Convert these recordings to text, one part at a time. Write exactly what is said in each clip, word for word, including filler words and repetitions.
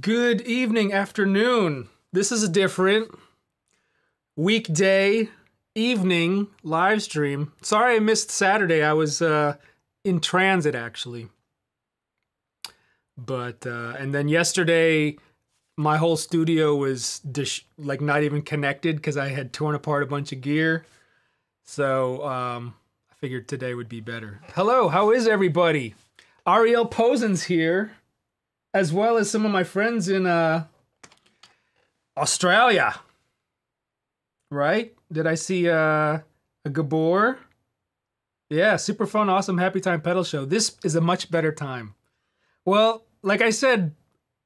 Good evening, afternoon. This is a different weekday evening live stream. Sorry I missed Saturday. I was uh, in transit, actually. But, uh, and then yesterday, my whole studio was dish like not even connected because I had torn apart a bunch of gear. So um, I figured today would be better. Hello, how is everybody? Ariel Posen's here, as well as some of my friends in uh, Australia, right? Did I see uh, a Gabor? Yeah, super fun, awesome, happy time pedal show. This is a much better time. Well, like I said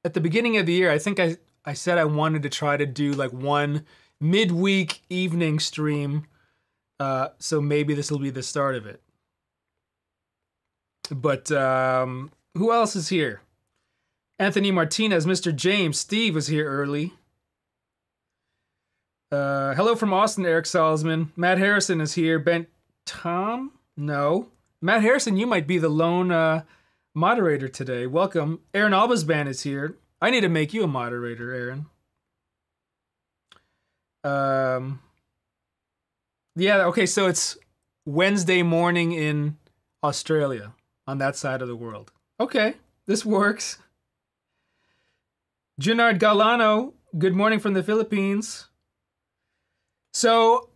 at the beginning of the year, I think I, I said I wanted to try to do like one midweek evening stream, uh, so maybe this will be the start of it. But um, who else is here? Anthony Martinez, Mister James, Steve was here early. Uh, hello from Austin, Eric Salzman. Matt Harrison is here. Ben... Tom? No. Matt Harrison, you might be the lone uh, moderator today. Welcome. Aaron Albasban is here. I need to make you a moderator, Aaron. Um. Yeah, okay, so it's Wednesday morning in Australia, on that side of the world. Okay, this works. Junard Galano, good morning from the Philippines. So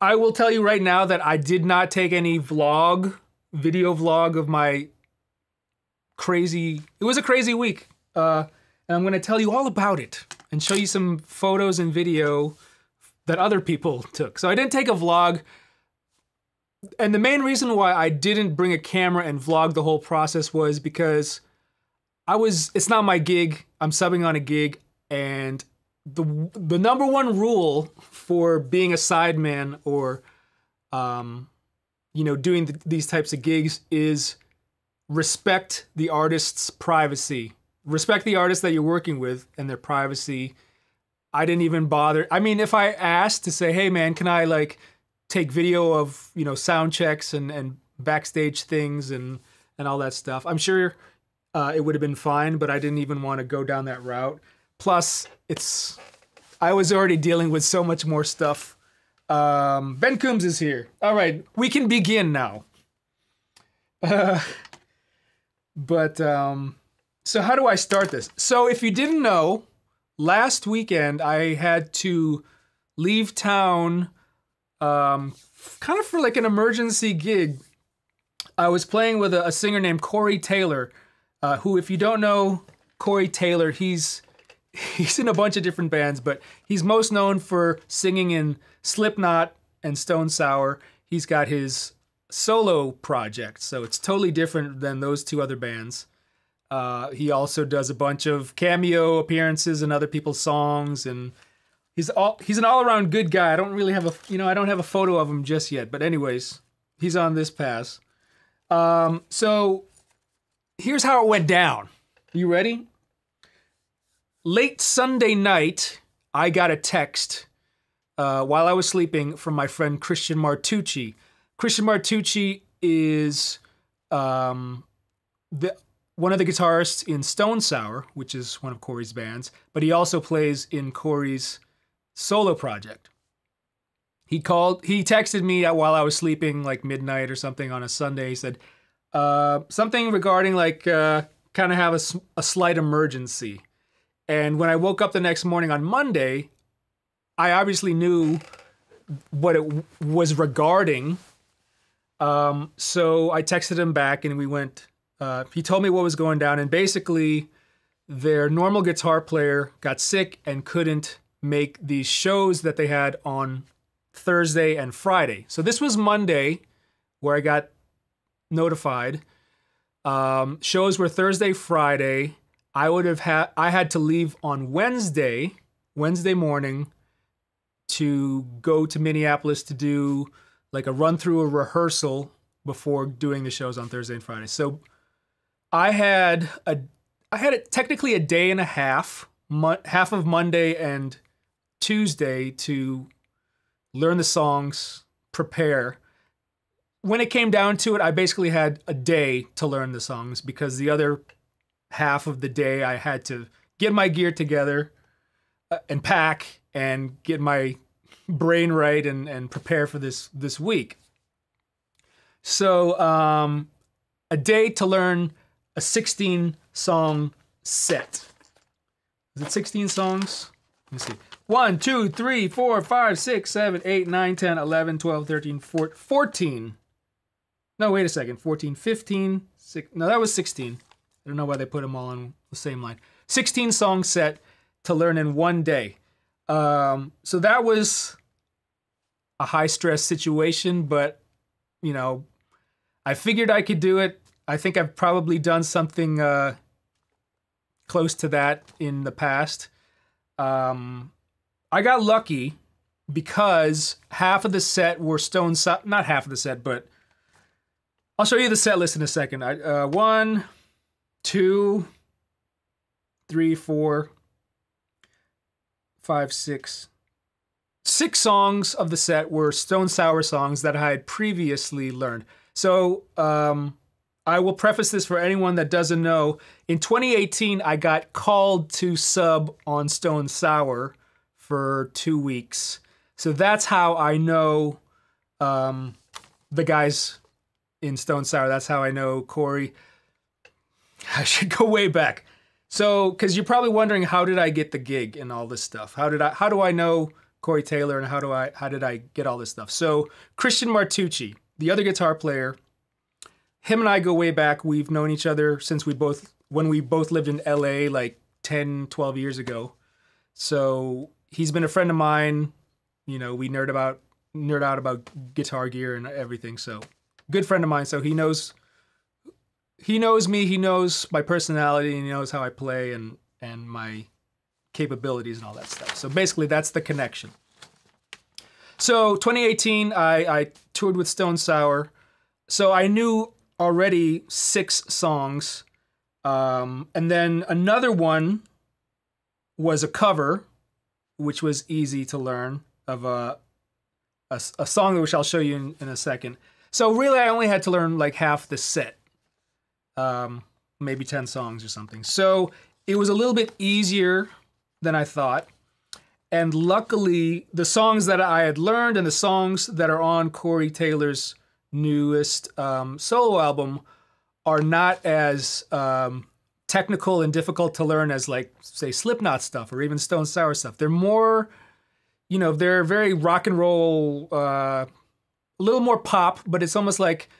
I will tell you right now that I did not take any vlog, video vlog of my crazy, it was a crazy week. Uh, and I'm gonna tell you all about it and show you some photos and video that other people took. So I didn't take a vlog. And the main reason why I didn't bring a camera and vlog the whole process was because I was, it's not my gig, I'm subbing on a gig, and the the number one rule for being a sideman or, um, you know, doing the, these types of gigs is respect the artist's privacy. Respect the artist that you're working with and their privacy. I didn't even bother. I mean, if I asked to say, hey man, can I like take video of, you know, sound checks and, and backstage things and, and all that stuff, I'm sure Uh, it would have been fine, but I didn't even want to go down that route. Plus, it's I was already dealing with so much more stuff. Um, Ben Coombs is here. All right, we can begin now. Uh, but, um, so how do I start this? So if you didn't know, last weekend I had to leave town um, kind of for like an emergency gig. I was playing with a, a singer named Corey Taylor, Uh, who, if you don't know Corey Taylor, he's he's in a bunch of different bands, but he's most known for singing in Slipknot and Stone Sour. He's got his solo project, so it's totally different than those two other bands. Uh, he also does a bunch of cameo appearances in other people's songs, and he's all he's an all-around good guy. I don't really have a you know I don't have a photo of him just yet, but anyways, he's on this pass. Um, so. Here's how it went down. You ready? Late Sunday night, I got a text uh, while I was sleeping from my friend Christian Martucci. Christian Martucci is um, the, one of the guitarists in Stone Sour, which is one of Corey's bands, but he also plays in Corey's solo project. He called, he texted me while I was sleeping, like midnight or something on a Sunday. He said, Uh, something regarding like uh, kind of have a, a slight emergency. And when I woke up the next morning on Monday, I obviously knew what it was regarding. Um, so I texted him back and we went, uh, he told me what was going down, and basically their normal guitar player got sick and couldn't make these shows that they had on Thursday and Friday. So this was Monday where I got notified. Um, shows were Thursday, Friday. I would have had I had to leave on Wednesday, Wednesday morning, to go to Minneapolis to do like a run through a rehearsal before doing the shows on Thursday and Friday. So I had a I had a, technically a day and a half, mo- half of Monday and Tuesday to learn the songs, prepare. When it came down to it, I basically had a day to learn the songs because the other half of the day I had to get my gear together uh, and pack and get my brain right and, and prepare for this, this week. So um, a day to learn a sixteen song set. Is it sixteen songs? Let me see. one, two, three, four, five, six, seven, eight, nine, ten, eleven, twelve, thirteen, fourteen. No, wait a second. fourteen, fifteen, six. No, that was sixteen. I don't know why they put them all on the same line. sixteen song set to learn in one day. Um, so that was a high stress situation, but you know, I figured I could do it. I think I've probably done something uh, close to that in the past. Um, I got lucky because half of the set were Stone Sour, not half of the set, but I'll show you the set list in a second. I, uh, one, two, three, four, five, six. Six songs of the set were Stone Sour songs that I had previously learned. So um, I will preface this for anyone that doesn't know. In twenty eighteen, I got called to sub on Stone Sour for two weeks. So that's how I know um, the guys in Stone Sour. That's how I know Corey. I should go way back. So, because you're probably wondering, how did I get the gig and all this stuff? How did I? How do I know Corey Taylor, and how do I? How did I get all this stuff? So, Christian Martucci, the other guitar player, him and I go way back. We've known each other since we both when we both lived in L A like ten, twelve years ago. So he's been a friend of mine. You know, we nerd about nerd out about guitar gear and everything. So. Good friend of mine, so he knows he knows me, he knows my personality, and he knows how I play and and my capabilities and all that stuff. So basically that's the connection. So twenty eighteen, I, I toured with Stone Sour. So I knew already six songs. Um, and then another one was a cover, which was easy to learn, of a, a, a song which I'll show you in, in a second. So really, I only had to learn like half the set, um, maybe ten songs or something. So it was a little bit easier than I thought. And luckily, the songs that I had learned and the songs that are on Corey Taylor's newest um, solo album are not as um, technical and difficult to learn as like, say, Slipknot stuff or even Stone Sour stuff. They're more, you know, they're very rock and roll, uh, a little more pop, but it's almost like,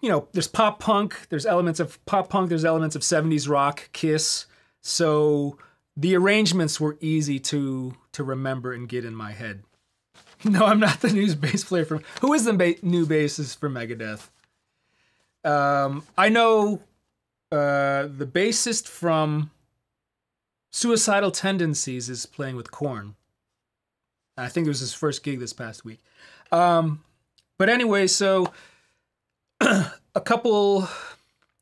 you know, there's pop punk, there's elements of pop punk, there's elements of seventies rock, Kiss. So the arrangements were easy to to remember and get in my head. No, I'm not the new bass player from... Who is the ba new bassist for Megadeth? Um, I know uh, the bassist from Suicidal Tendencies is playing with Korn. I think it was his first gig this past week. Um... But anyway, so a couple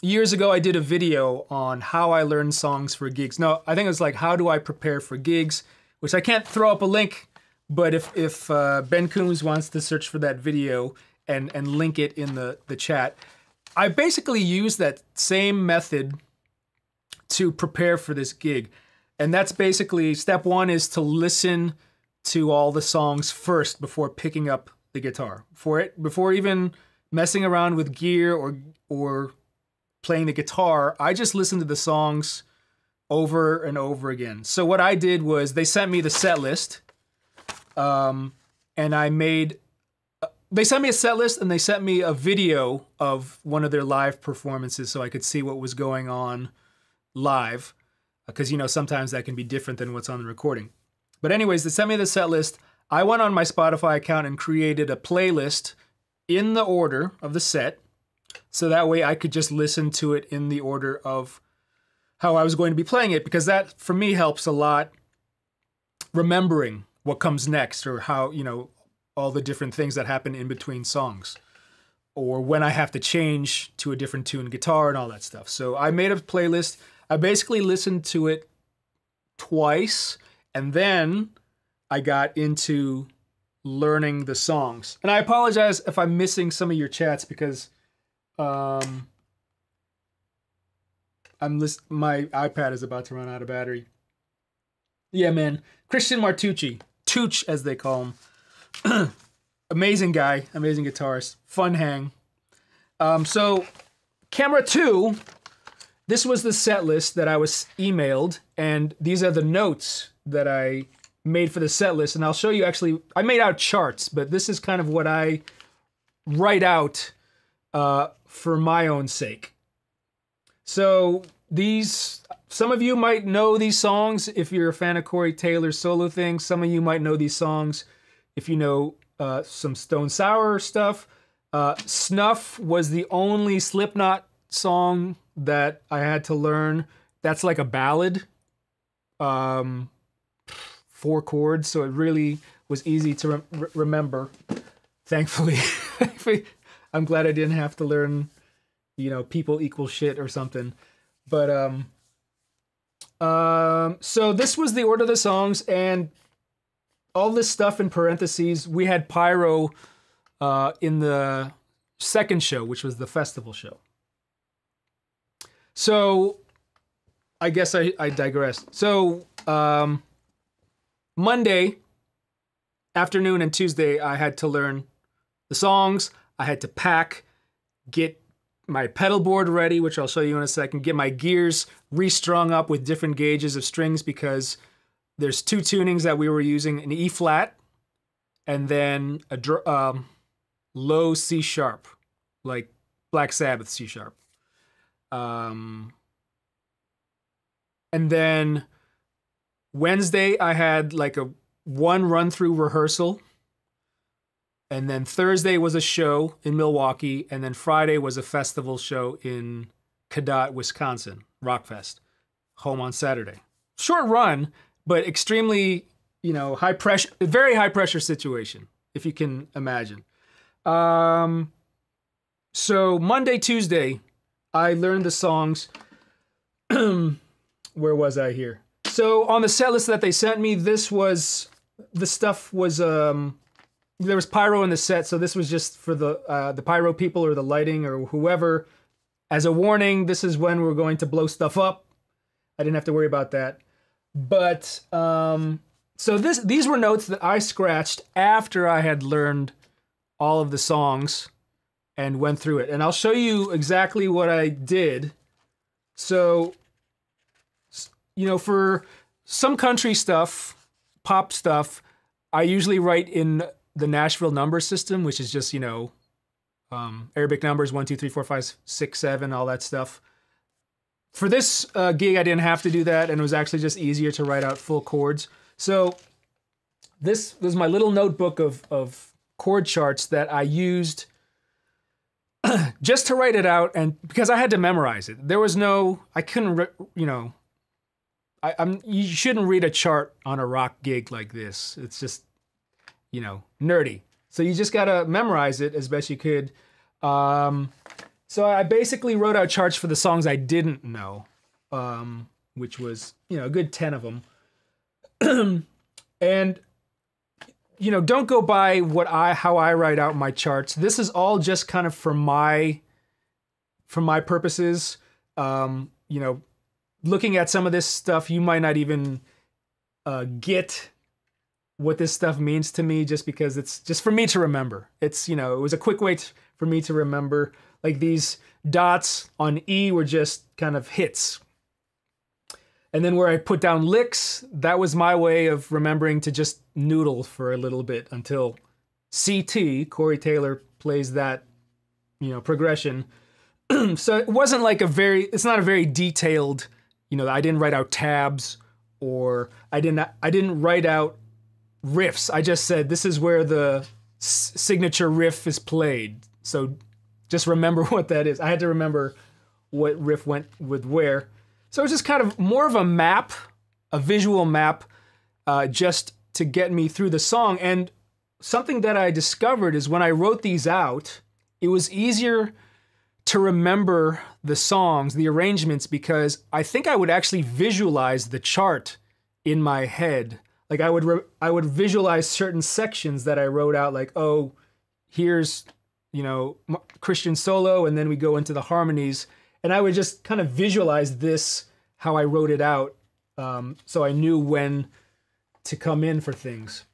years ago, I did a video on how I learn songs for gigs. No, I think it was like, how do I prepare for gigs? Which I can't throw up a link, but if, if uh, Ben Coombs wants to search for that video and, and link it in the, the chat, I basically used that same method to prepare for this gig. And that's basically, step one is to listen to all the songs first before picking up the guitar for it, before even messing around with gear or or playing the guitar. I just listened to the songs over and over again. So what I did was they sent me the set list, um, and I made. They sent me a set list and they sent me a video of one of their live performances, so I could see what was going on live, because you know sometimes that can be different than what's on the recording. But anyways, they sent me the set list. I went on my Spotify account and created a playlist in the order of the set, so that way I could just listen to it in the order of how I was going to be playing it, because that, for me, helps a lot remembering what comes next or how, you know, all the different things that happen in between songs or when I have to change to a different tune guitar and all that stuff. So I made a playlist. I basically listened to it twice, and then I got into learning the songs. And I apologize if I'm missing some of your chats because um, I'm list my iPad is about to run out of battery. Yeah, man. Christian Martucci. Tooch, as they call him. Amazing guy. Amazing guitarist. Fun hang. Um, so, camera two. This was the set list that I was emailed, and these are the notes that I made for the set list, and I'll show you actually, I made out charts, but this is kind of what I write out uh, for my own sake. So these, some of you might know these songs if you're a fan of Corey Taylor's solo things. Some of you might know these songs if you know uh, some Stone Sour stuff. Uh, Snuff was the only Slipknot song that I had to learn. That's like a ballad. Um, four chords, so it really was easy to re remember. Thankfully. I'm glad I didn't have to learn, you know, people equal shit or something. But, um... Um, so this was the order of the songs, and all this stuff in parentheses. We had Pyro uh, in the second show, which was the festival show. So, I guess I, I digressed. So, um, Monday afternoon and Tuesday, I had to learn the songs. I had to pack, get my pedal board ready, which I'll show you in a second, get my gears restrung up with different gauges of strings, because there's two tunings that we were using, an E flat and then a dr um, low C sharp, like Black Sabbath C sharp. Um, and then Wednesday I had like a one run through rehearsal. And then Thursday was a show in Milwaukee, and then Friday was a festival show in Cadott, Wisconsin, Rockfest. Home on Saturday. Short run, but extremely, you know, high pressure, very high pressure situation, if you can imagine. Um, so Monday, Tuesday, I learned the songs. Where was I here? So on the set list that they sent me, this was, the stuff was, um, there was pyro in the set, so this was just for the uh, the pyro people or the lighting or whoever. As a warning, this is when we're going to blow stuff up. I didn't have to worry about that. But, um, so this these were notes that I scratched after I had learned all of the songs and went through it. And I'll show you exactly what I did. So, you know, for some country stuff, pop stuff, I usually write in the Nashville number system, which is just, you know, um, Arabic numbers, one, two, three, four, five, six, seven, all that stuff. For this uh, gig, I didn't have to do that, and it was actually just easier to write out full chords. So this was my little notebook of, of chord charts that I used just to write it out, and because I had to memorize it. There was no, I couldn't, re you know, I, I'm, you shouldn't read a chart on a rock gig like this. It's just, you know, nerdy. So you just gotta memorize it as best you could. Um, so I basically wrote out charts for the songs I didn't know, um, which was, you know, a good ten of them. And, you know, don't go by what I how I write out my charts. This is all just kind of for my, for my purposes. Um, you know, looking at some of this stuff, you might not even uh, get what this stuff means to me, just because it's just for me to remember. It's, you know, it was a quick way to, for me to remember. Like these dots on E were just kind of hits. And then where I put down licks, that was my way of remembering to just noodle for a little bit until C T, Corey Taylor, plays that, you know, progression. So it wasn't like a very, it's not a very detailed, you know, I didn't write out tabs, or I didn't, I didn't write out riffs. I just said, this is where the s signature riff is played. So just remember what that is. I had to remember what riff went with where. So it was just kind of more of a map, a visual map, uh, just to get me through the song. And something that I discovered is when I wrote these out, it was easier to remember the songs, the arrangements, because I think I would actually visualize the chart in my head. Like I would, re I would visualize certain sections that I wrote out, like, oh, here's, you know, Christian solo, and then we go into the harmonies, And I would just kind of visualize this, how I wrote it out, um, so I knew when to come in for things.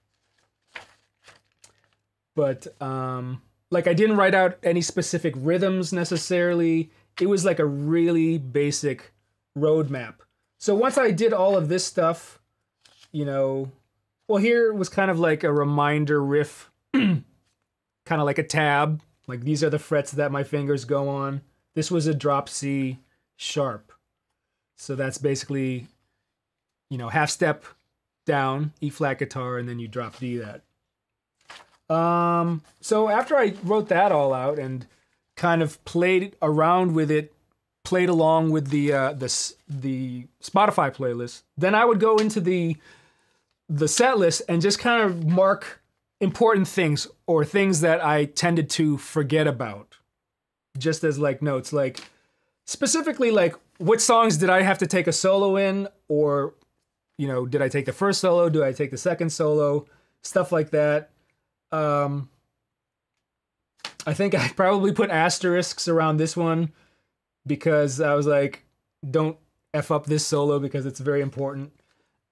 But um, like, I didn't write out any specific rhythms necessarily. It was like a really basic roadmap. So once I did all of this stuff, you know, well, here was kind of like a reminder riff, kind of like a tab. Like, these are the frets that my fingers go on. This was a drop C sharp. So that's basically, you know, half step down, E flat guitar, and then you drop D that. Um, so after I wrote that all out and kind of played around with it, played along with the, uh, the, the Spotify playlist, then I would go into the, the set list and just kind of mark important things or things that I tended to forget about. Just as like notes, like specifically like what songs did I have to take a solo in, or, you know, did I take the first solo? Do I take the second solo? Stuff like that. Um, I think I probably put asterisks around this one because I was like, don't F up this solo because it's very important.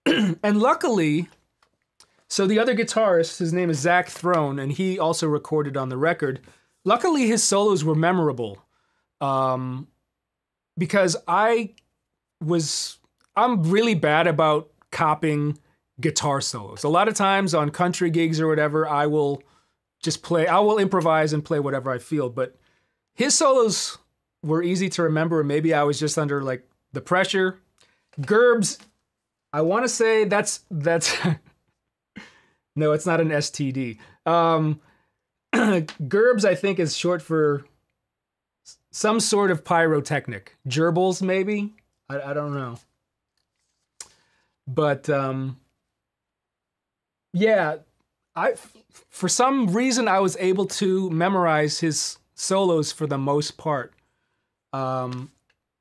And luckily, so the other guitarist, his name is Zach Throne, and he also recorded on the record. Luckily, his solos were memorable, um, because I was, I'm really bad about copying guitar solos. A lot of times on country gigs or whatever, I will just play, I will improvise and play whatever I feel, but his solos were easy to remember. Maybe I was just under like the pressure. Gerb's, I want to say that's, that's, no, it's not an S T D. Um, Gerbs, I think, is short for some sort of pyrotechnic. Gerbils, maybe? I, I don't know. But, um, yeah, I, for some reason, I was able to memorize his solos for the most part. Um,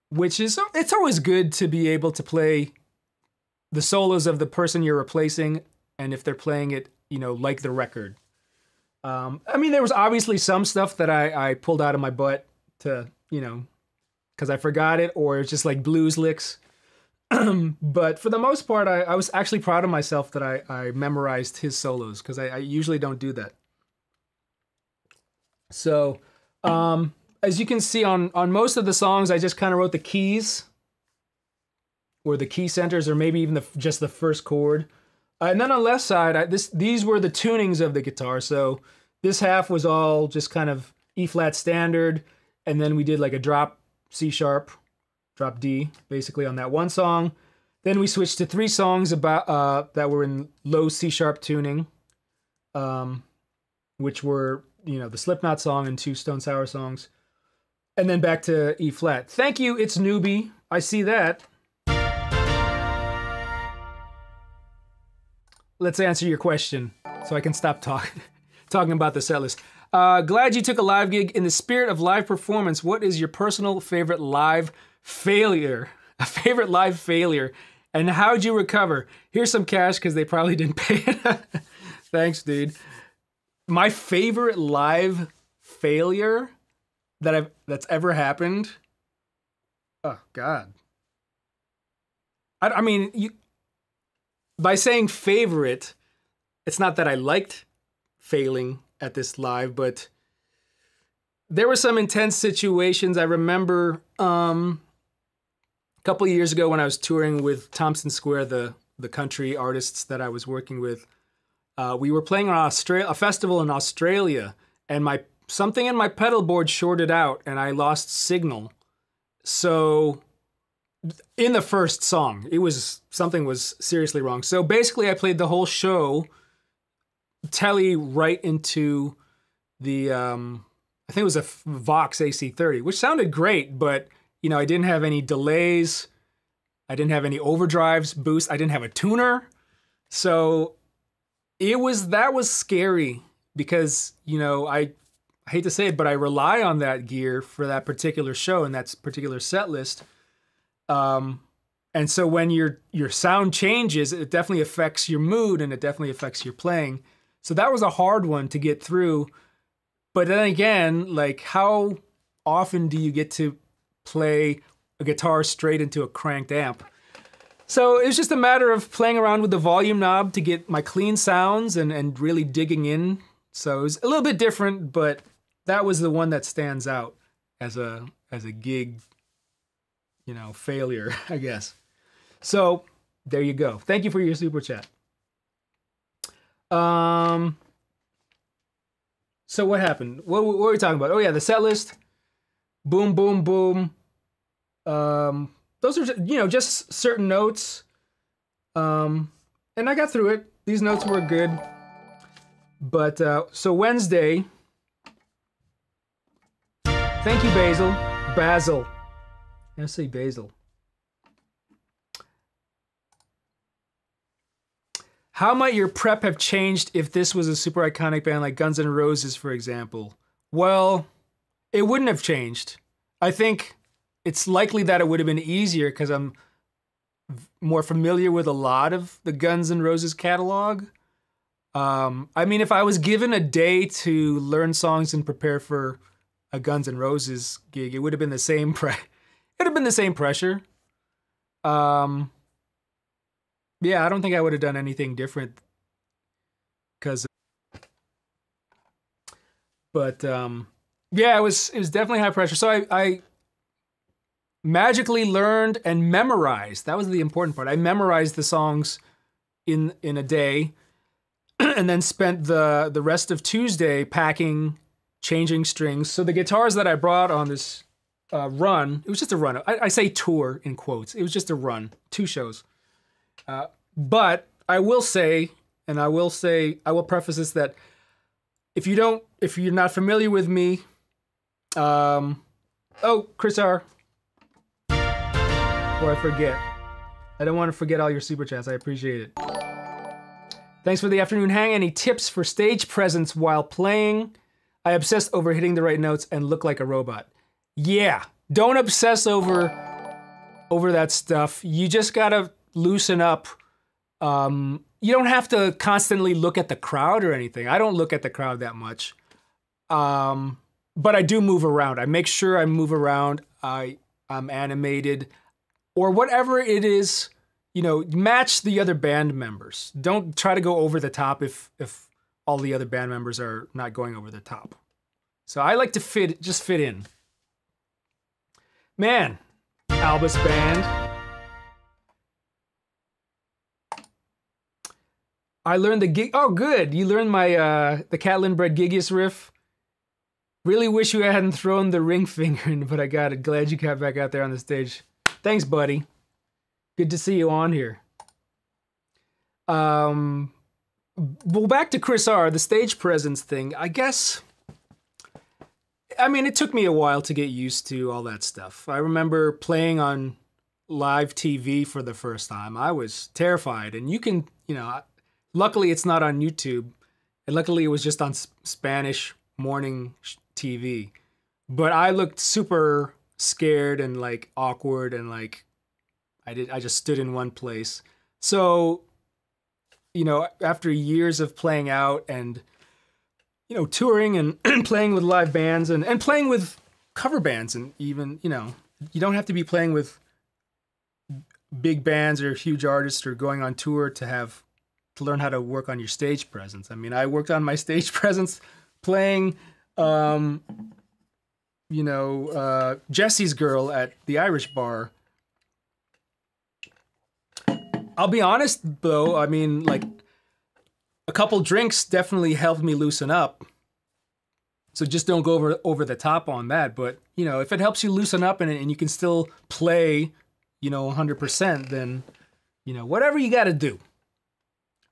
which is, it's always good to be able to play the solos of the person you're replacing, and if they're playing it, you know, like the record. Um, I mean, there was obviously some stuff that I, I pulled out of my butt to, you know, because I forgot it, or it's just like blues licks. But for the most part, I, I was actually proud of myself that I, I memorized his solos, because I, I usually don't do that. So, um, as you can see on, on most of the songs, I just kind of wrote the keys, or the key centers, or maybe even the, just the first chord. Uh, and then on the left side, I, this, these were the tunings of the guitar. So this half was all just kind of E-flat standard. And then we did like a drop C-sharp, drop D, basically on that one song. Then we switched to three songs about uh, that were in low C-sharp tuning, um, which were, you know, the Slipknot song and two Stone Sour songs. And then back to E-flat. Thank you, it's Newbie. I see that. Let's answer your question so I can stop talk, talking about the set list. Uh, glad you took a live gig. In the spirit of live performance, what is your personal favorite live failure? A favorite live failure. And how'd you recover? Here's some cash because they probably didn't pay it. Thanks, dude. My favorite live failure that I've, that's ever happened? Oh, God. I, I mean, you... By saying favorite, it's not that I liked failing at this live, but there were some intense situations. I remember um, a couple of years ago when I was touring with Thompson Square, the, the country artists that I was working with, uh, we were playing on Austra- a festival in Australia, and my something in my pedal board shorted out, and I lost signal. So... in the first song, it was something was seriously wrong. So basically I played the whole show telly right into the um I think it was a Vox A C thirty, which sounded great, but you know, I didn't have any delays, I didn't have any overdrives, boosts, I didn't have a tuner. So it was that was scary because, you know, I, I hate to say it, but I rely on that gear for that particular show and that particular set list. Um, and so when your, your sound changes, it definitely affects your mood and it definitely affects your playing. So that was a hard one to get through. But then again, like, how often do you get to play a guitar straight into a cranked amp. So it was just a matter of playing around with the volume knob to get my clean sounds and, and really digging in. So it was a little bit different, but that was the one that stands out as a, as a gig, you know, failure, I guess. So there you go. Thank you for your super chat. Um, so what happened? What, what were we talking about? Oh yeah, the set list. Boom, boom, boom. Um, those are, you know, just certain notes. Um, and I got through it. These notes were good. But, uh, so Wednesday. Thank you, Basil. Basil. I say Basil. How might your prep have changed if this was a super iconic band like Guns N' Roses, for example? Well, it wouldn't have changed. I think it's likely that it would have been easier because I'm more familiar with a lot of the Guns N' Roses catalog. Um, I mean, if I was given a day to learn songs and prepare for a Guns N' Roses gig, it would have been the same pre- it would have been the same pressure. Um... Yeah, I don't think I would have done anything different. Cause, but um, yeah, it was it was definitely high pressure. So I, I magically learned and memorized. That was the important part. I memorized the songs in in a day, and then spent the the rest of Tuesday packing, changing strings. So the guitars that I brought on this uh, run, it was just a run. I, I say tour in quotes. It was just a run, two shows. Uh, but I will say, and I will say, I will preface this that if you don't, if you're not familiar with me, um, oh, Chris R. Before I forget, I don't want to forget all your super chats. I appreciate it. Thanks for the afternoon hang. Any tips for stage presence while playing? I obsessed over hitting the right notes and look like a robot. Yeah, don't obsess over over that stuff. You just gotta loosen up. Um, you don't have to constantly look at the crowd or anything. I don't look at the crowd that much. Um, but I do move around. I make sure I move around. I, I'm animated or whatever it is, you know, match the other band members. Don't try to go over the top if, if all the other band members are not going over the top. So I like to fit, just fit in. Man, Albus Band. I learned the gig. Oh, good. You learned my uh, the Catlin Brett Gigius riff. Really wish you hadn't thrown the ring finger in, but I got it. Glad you got back out there on the stage. Thanks, buddy. Good to see you on here. Um, well, back to Chris R. The stage presence thing. I guess. I mean, it took me a while to get used to all that stuff. I remember playing on live T V for the first time. I was terrified, and you can, you know. I, Luckily, it's not on YouTube, and luckily it was just on Spanish morning T V. But I looked super scared and like awkward, and like I did. I just stood in one place. So, you know, after years of playing out and you know touring and playing with live bands and and playing with cover bands, and even you know you don't have to be playing with big bands or huge artists or going on tour to have. To learn how to work on your stage presence. I mean, I worked on my stage presence playing, um, you know, uh, Jesse's Girl at the Irish Bar. I'll be honest, though, I mean, like, a couple drinks definitely helped me loosen up. So just don't go over, over the top on that. But, you know, if it helps you loosen up and, and you can still play, you know, one hundred percent, then, you know, whatever you got to do.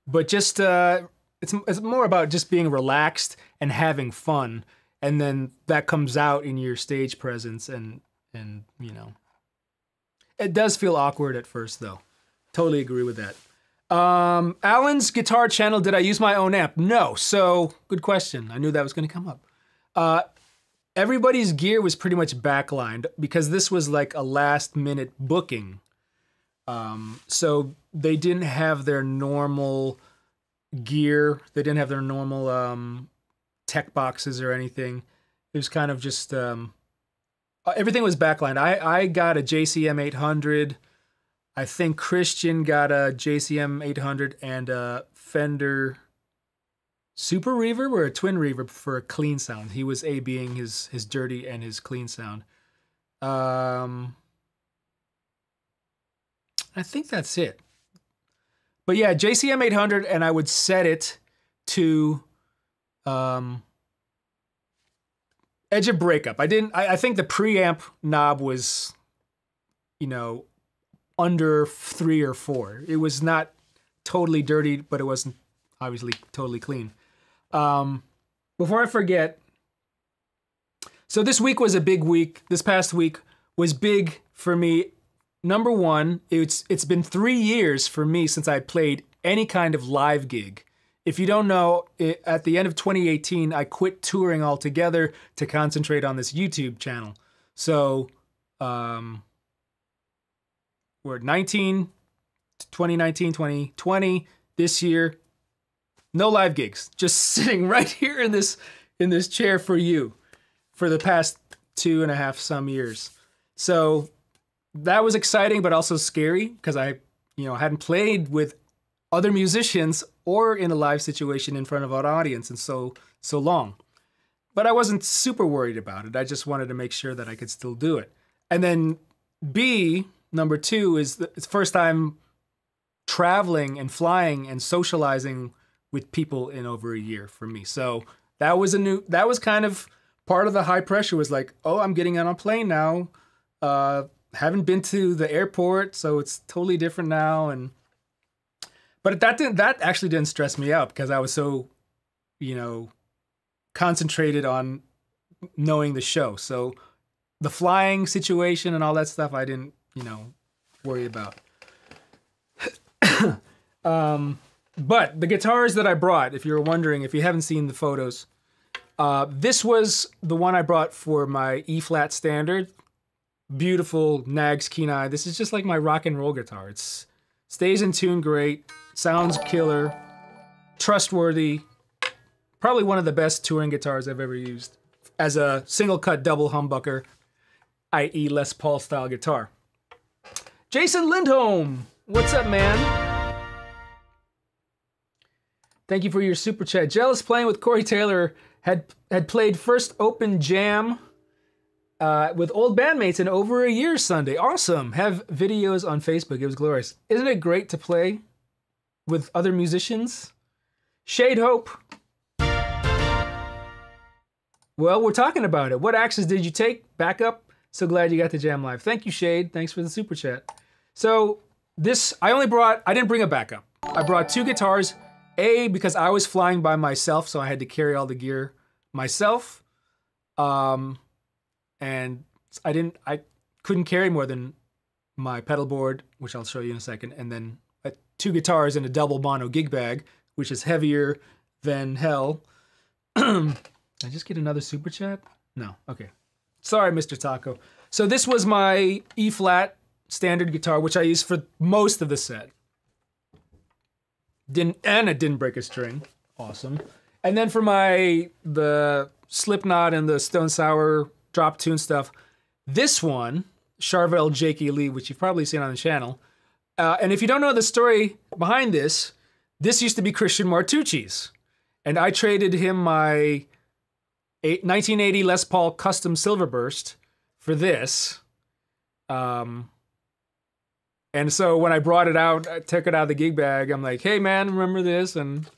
But just, uh, it's, it's more about just being relaxed and having fun. And then that comes out in your stage presence and, and you know. It does feel awkward at first, though. Totally agree with that. Um, Alan's guitar channel, did I use my own amp? No, so good question. I knew that was going to come up. Uh, everybody's gear was pretty much backlined because this was like a last-minute booking. Um, so they didn't have their normal gear. They didn't have their normal, um, tech boxes or anything. It was kind of just, um, everything was backline. I, I got a J C M eight hundred. I think Christian got a J C M eight hundred and a Fender Super Reverb or a Twin Reverb for a clean sound. He was A-Bing his, his dirty and his clean sound. Um, I think that's it. But yeah, J C M eight hundred, and I would set it to um, edge of breakup. I didn't. I, I think the preamp knob was, you know, under three or four. It was not totally dirty, but it wasn't obviously totally clean. Um, before I forget, so this week was a big week. This past week was big for me. Number one, it's it's been three years for me since I played any kind of live gig. If you don't know, it, at the end of twenty eighteen, I quit touring altogether to concentrate on this YouTube channel. So, um, we're nineteen, twenty nineteen, twenty twenty, this year, no live gigs. Just sitting right here in this in this chair for you for the past two and a half some years. So that was exciting, but also scary, because I, you know, hadn't played with other musicians or in a live situation in front of an audience in so so long. But I wasn't super worried about it. I just wanted to make sure that I could still do it. And then B, number two, is the first time traveling and flying and socializing with people in over a year for me. So that was a new, that was kind of part of the high pressure, was like, oh, I'm getting on a plane now. Uh, haven't been to the airport, so it's totally different now. And but that didn't, that actually didn't stress me out, because I was so, you know, concentrated on knowing the show. So the flying situation and all that stuff, I didn't, you know, worry about. um, but the guitars that I brought, if you're wondering, if you haven't seen the photos, uh, this was the one I brought for my E-flat standard. Beautiful Nags Kenai. This is just like my rock and roll guitar. It's stays in tune great, sounds killer, trustworthy. Probably one of the best touring guitars I've ever used as a single cut double humbucker, that is. Les Paul style guitar. Jason Lindholm, what's up, man? Thank you for your super chat. Jealous playing with Corey Taylor. Had, had played first open jam Uh, with old bandmates in over a year Sunday. Awesome. Have videos on Facebook. It was glorious. Isn't it great to play with other musicians? Shade Hope. Well, we're talking about it. What axes did you take? Back up. So glad you got to jam live. Thank you, Shade. Thanks for the super chat. So this, I only brought, I didn't bring a backup. I brought two guitars. A, because I was flying by myself, so I had to carry all the gear myself. Um... And I didn't, I couldn't carry more than my pedal board, which I'll show you in a second, and then uh, two guitars and a double mono gig bag, which is heavier than hell. Did I just get another super chat? No, okay. Sorry, Mister Taco. So this was my E-flat standard guitar, which I used for most of the set. Didn't, and it didn't break a string. Awesome. And then for my, the Slipknot and the Stone Sour drop tune stuff, this one, Charvel Jakey Lee, which you've probably seen on the channel. Uh, and if you don't know the story behind this, this used to be Christian Martucci's. And I traded him my nineteen eighty Les Paul Custom Silverburst for this. Um, and so when I brought it out, I took it out of the gig bag. I'm like, hey man, remember this? And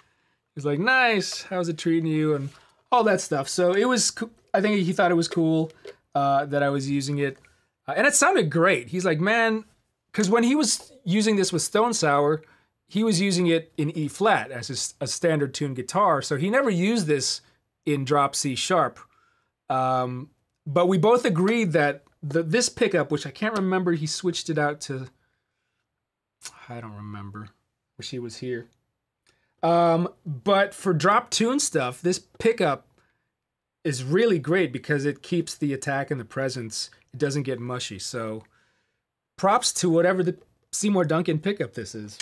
he's like, nice, how's it treating you? And all that stuff. So it was, I think he thought it was cool uh, that I was using it. Uh, and it sounded great. He's like, man, because when he was using this with Stone Sour, he was using it in E-flat as his, a standard tuned guitar. So he never used this in drop C sharp. Um, but we both agreed that the, this pickup, which I can't remember, he switched it out to, I don't remember, wish he was here. Um, but for drop tune stuff, this pickup is really great because it keeps the attack in the presence. It doesn't get mushy. So props to whatever the Seymour Duncan pickup this is.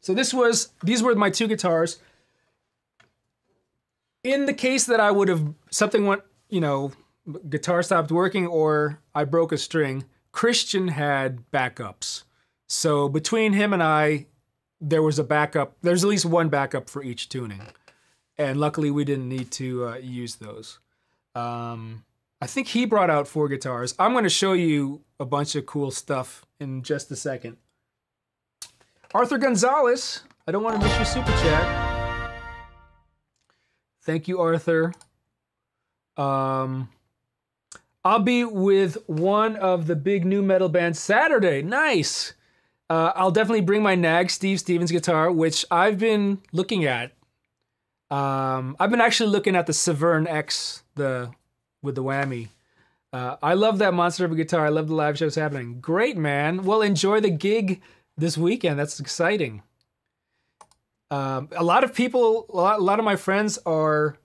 So this was, these were my two guitars. In the case that I would have, something went, you know, guitar stopped working or I broke a string, Christian had backups. So between him and I, there was a backup. There's at least one backup for each tuning. And luckily we didn't need to uh, use those. Um, I think he brought out four guitars. I'm gonna show you a bunch of cool stuff in just a second. Arthur Gonzalez, I don't wanna miss your super chat. Thank you, Arthur. Um, I'll be with one of the big new metal bands Saturday, nice. Uh, I'll definitely bring my nag, Steve Stevens guitar, which I've been looking at. Um, I've been actually looking at the Severn X, the with the whammy. Uh, I love that monster of a guitar. I love the live shows happening. Great, man. Well, enjoy the gig this weekend. That's exciting. Um, a lot of people, a lot, a lot of my friends are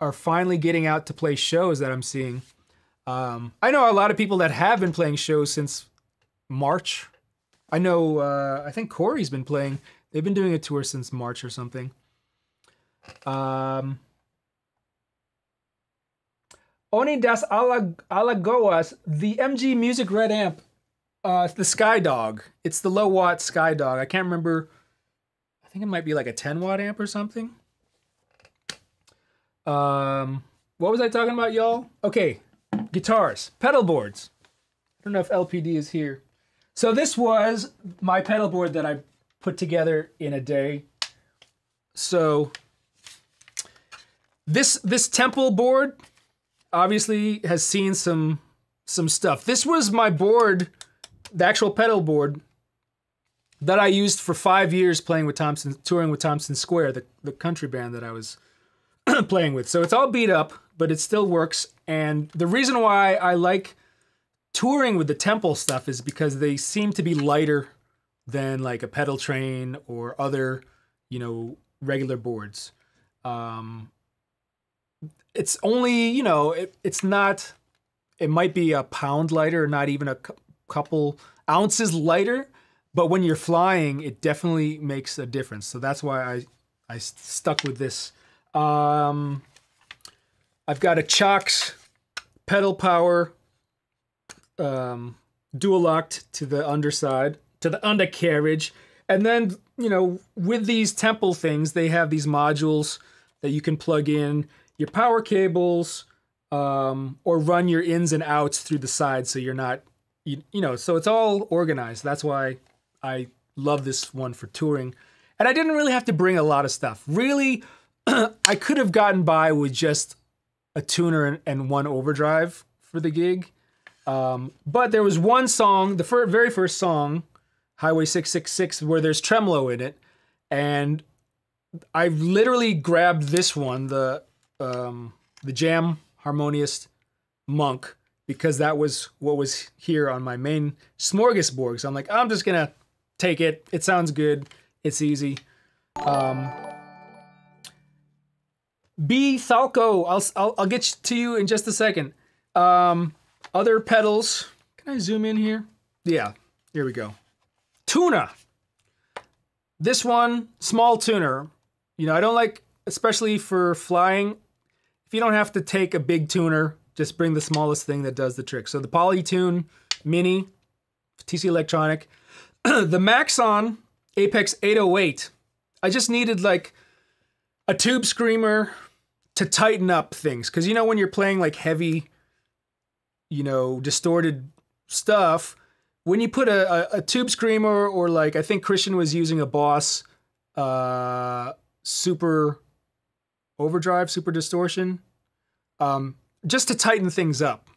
are finally getting out to play shows that I'm seeing. Um, I know a lot of people that have been playing shows since March. I know, uh, I think Corey's been playing. They've been doing a tour since March or something. Um, Onidas Alagoas, the M G Music Red Amp, uh, the Sky Dog. It's the low watt Sky Dog. I can't remember. I think it might be like a ten watt amp or something. Um, what was I talking about, y'all? Okay, guitars, pedal boards. I don't know if L P D is here. So this was my pedal board that I put together in a day. So this this Temple board obviously has seen some some stuff. This was my board, the actual pedal board that I used for five years playing with Thompson, touring with Thompson Square, the, the country band that I was playing with. So it's all beat up, but it still works. And the reason why I like touring with the Temple stuff is because they seem to be lighter than like a pedal train or other, you know, regular boards. Um, it's only, you know, it, it's not, it might be a pound lighter, not even a cu couple ounces lighter, but when you're flying, it definitely makes a difference. So that's why I, I stuck with this. Um, I've got a Chox pedal power, um, dual locked to the underside, to the undercarriage. And then, you know, with these Temple things, they have these modules that you can plug in your power cables um, or run your ins and outs through the sides, so you're not, you, you know, so it's all organized. That's why I love this one for touring. And I didn't really have to bring a lot of stuff. Really, I could have gotten by with just a tuner and, and one overdrive for the gig. Um, but there was one song, the fir- very first song, Highway six six six, where there's tremolo in it, and I literally grabbed this one, the um, the Jam Harmonious Monk, because that was what was here on my main smorgasbord. So I'm like, I'm just gonna take it. It sounds good. It's easy. Um, B Thalco, I'll, I'll I'll get to you in just a second. Um, other pedals. Can I zoom in here? Yeah. Here we go. Tuna. This one, small tuner. You know, I don't like, especially for flying, if you don't have to take a big tuner, just bring the smallest thing that does the trick. So the Polytune Mini, T C Electronic. The Maxon Apex eight oh eight. I just needed like a tube screamer to tighten up things. Because you know when you're playing like heavy, you know, distorted stuff, when you put a, a, a tube screamer or like, I think Christian was using a Boss uh, Super Overdrive, Super Distortion, um, just to tighten things up.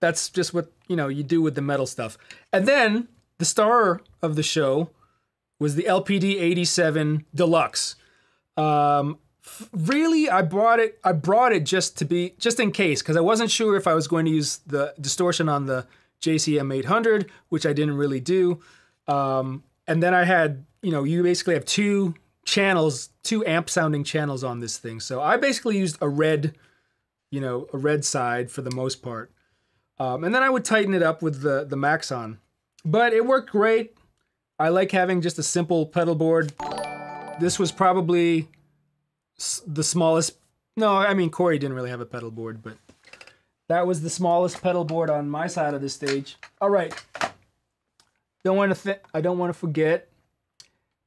That's just what, you know, you do with the metal stuff. And then the star of the show was the L P D eighty-seven Deluxe. Um, really, I brought it, I brought it just to be, just in case, because I wasn't sure if I was going to use the distortion on the J C M eight hundred, which I didn't really do. Um, and then I had, you know, you basically have two channels, two amp sounding channels on this thing. So I basically used a red, you know, a red side for the most part. Um, and then I would tighten it up with the, the Maxon. But it worked great. I like having just a simple pedal board. This was probably the smallest. No, I mean, Corey didn't really have a pedal board, but That was the smallest pedal board on my side of the stage. All right. Don't want to. I don't want to forget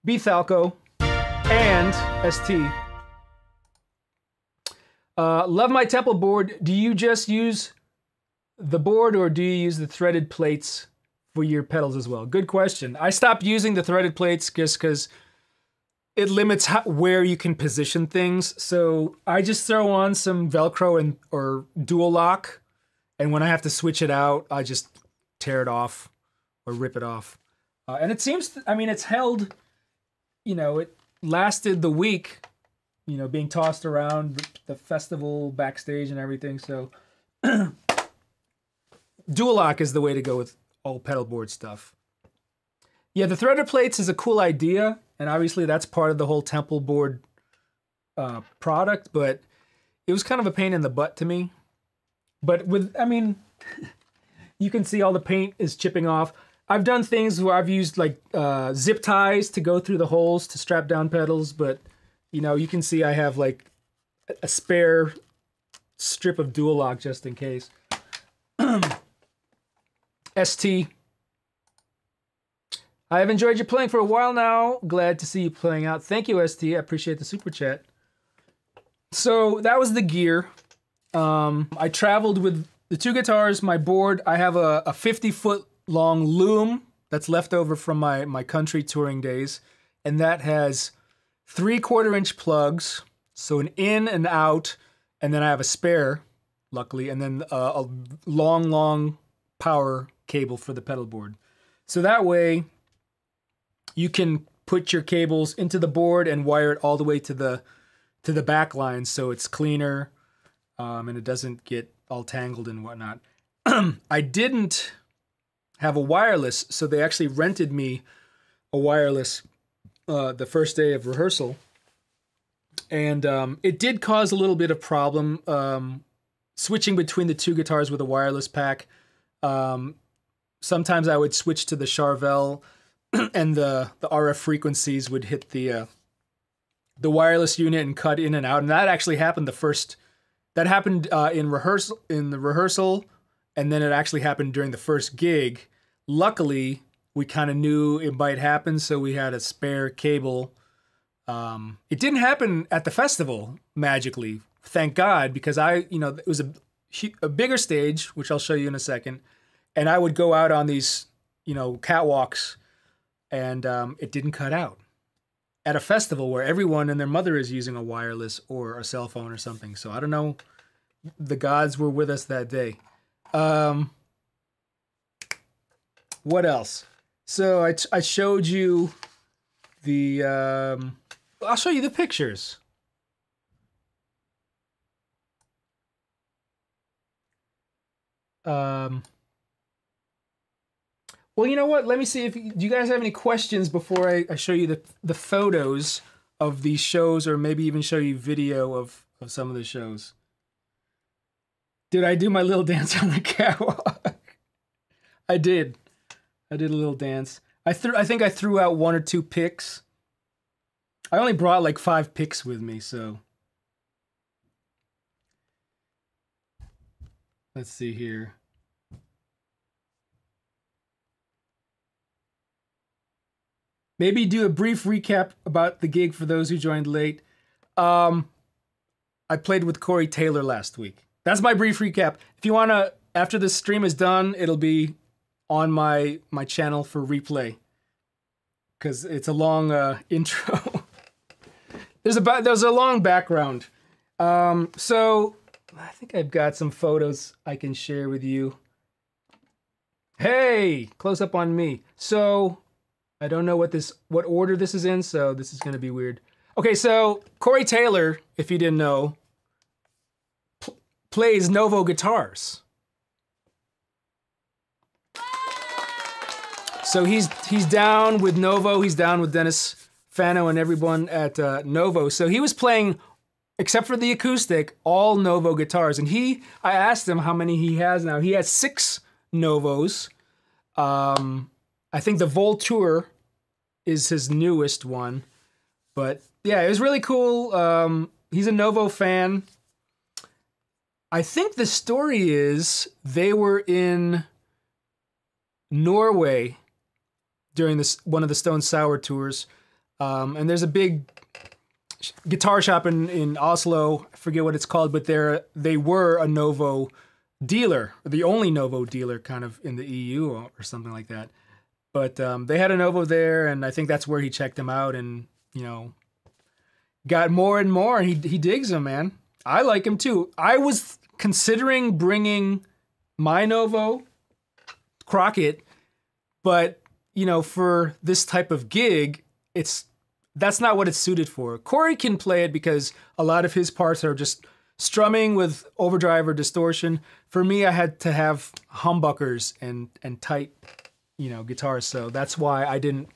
B. Thalco and S T. Uh, love my Temple board. Do you just use the board or do you use the threaded plates for your pedals as well? Good question. I stopped using the threaded plates just because it limits how, where you can position things. So I just throw on some Velcro and or dual lock, and when I have to switch it out, I just tear it off or rip it off. Uh, and it seems, I mean, it's held, you know, it lasted the week, you know, being tossed around the festival backstage and everything. So dual lock is the way to go with all pedal board stuff. Yeah, the threaded plates is a cool idea. And obviously that's part of the whole Temple board uh, product, but it was kind of a pain in the butt to me. But with, I mean, you can see all the paint is chipping off. I've done things where I've used like uh, zip ties to go through the holes to strap down pedals, but you know, you can see I have like a spare strip of dual lock just in case. S T. I have enjoyed your playing for a while now. Glad to see you playing out. Thank you, S T. I appreciate the super chat. So that was the gear. Um, I traveled with the two guitars, my board. I have a fifty-foot long loom that's left over from my, my country touring days. And that has three-quarter inch plugs, so an in and out. And then I have a spare, luckily, and then a, a long, long power cable for the pedal board. So that way, you can put your cables into the board and wire it all the way to the to the back line, so it's cleaner um, and it doesn't get all tangled and whatnot. I didn't have a wireless, so they actually rented me a wireless uh, the first day of rehearsal, and um, it did cause a little bit of problem um, switching between the two guitars with a wireless pack. Um, sometimes I would switch to the Charvel, and the, the R F frequencies would hit the uh, the wireless unit and cut in and out. And that actually happened the first, that happened uh, in rehearsal, in the rehearsal, and then it actually happened during the first gig. Luckily, we kind of knew it might happen, so we had a spare cable. Um, it didn't happen at the festival, magically, thank God, because I, you know, it was a, a bigger stage, which I'll show you in a second, and I would go out on these, you know, catwalks, and um, it didn't cut out at a festival where everyone and their mother is using a wireless or a cell phone or something. So I don't know. The gods were with us that day. Um, what else? So I, I showed you the, um, I'll show you the pictures. Um... Well, you know what? Let me see if do you guys have any questions before I, I show you the the photos of these shows, or maybe even show you video of, of some of the shows. Did I do my little dance on the catwalk? I did. I did a little dance. I threw. I think I threw out one or two picks. I only brought like five picks with me, so let's see here. Maybe do a brief recap about the gig for those who joined late. Um, I played with Corey Taylor last week. That's my brief recap. If you wanna, after this stream is done, it'll be on my my channel for replay, because it's a long uh, intro. there's a there's a long background. Um, so I think I've got some photos I can share with you. Hey, close up on me. So. I don't know what this, what order this is in, so this is going to be weird. Okay, so Corey Taylor, if you didn't know, pl plays Novo guitars. So he's he's down with Novo. He's down with Dennis Fano and everyone at uh, Novo. So he was playing, except for the acoustic, all Novo guitars. And he, I asked him how many he has now. He has six Novos. Um... I think the Voltour is his newest one, but yeah, it was really cool. Um, he's a Novo fan. I think the story is they were in Norway during this one of the Stone Sour tours, um, and there's a big guitar shop in, in Oslo. I forget what it's called, but they're, they were a Novo dealer, or the only Novo dealer kind of in the E U or, or something like that. But um, they had a Novo there, and I think that's where he checked them out and, you know, got more and more. He, he digs them, man. I like him too. I was considering bringing my Novo Crockett, but, you know, for this type of gig, it's that's not what it's suited for. Corey can play it because a lot of his parts are just strumming with overdrive or distortion. For me, I had to have humbuckers and, and tight, you know, guitars, so that's why I didn't.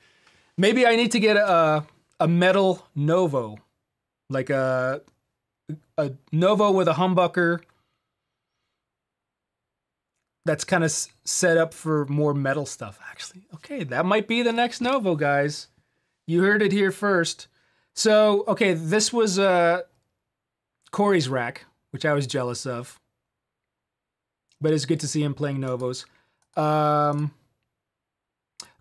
Maybe I need to get a, a metal Novo, like a, a Novo with a humbucker that's kind of set up for more metal stuff, actually. Okay, that might be the next Novo, guys. You heard it here first. So, okay, this was uh, Corey's rack, which I was jealous of, but it's good to see him playing Novos. Um...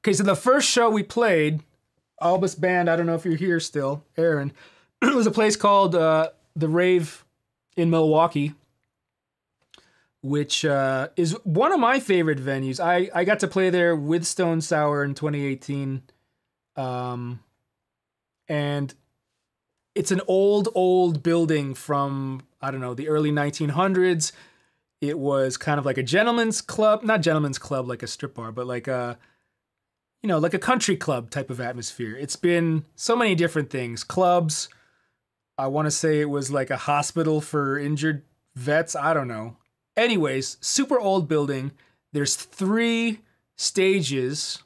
Okay, so the first show we played, Albus Band, I don't know if you're here still, Aaron, it was a place called uh, The Rave in Milwaukee, which uh, is one of my favorite venues. I, I got to play there with Stone Sour in twenty eighteen, um, and it's an old, old building from, I don't know, the early nineteen hundreds. It was kind of like a gentleman's club, not gentleman's club like a strip bar, but like a... you know, like a country club type of atmosphere. It's been so many different things. Clubs, I want to say it was like a hospital for injured vets, I don't know. Anyways, super old building. There's three stages,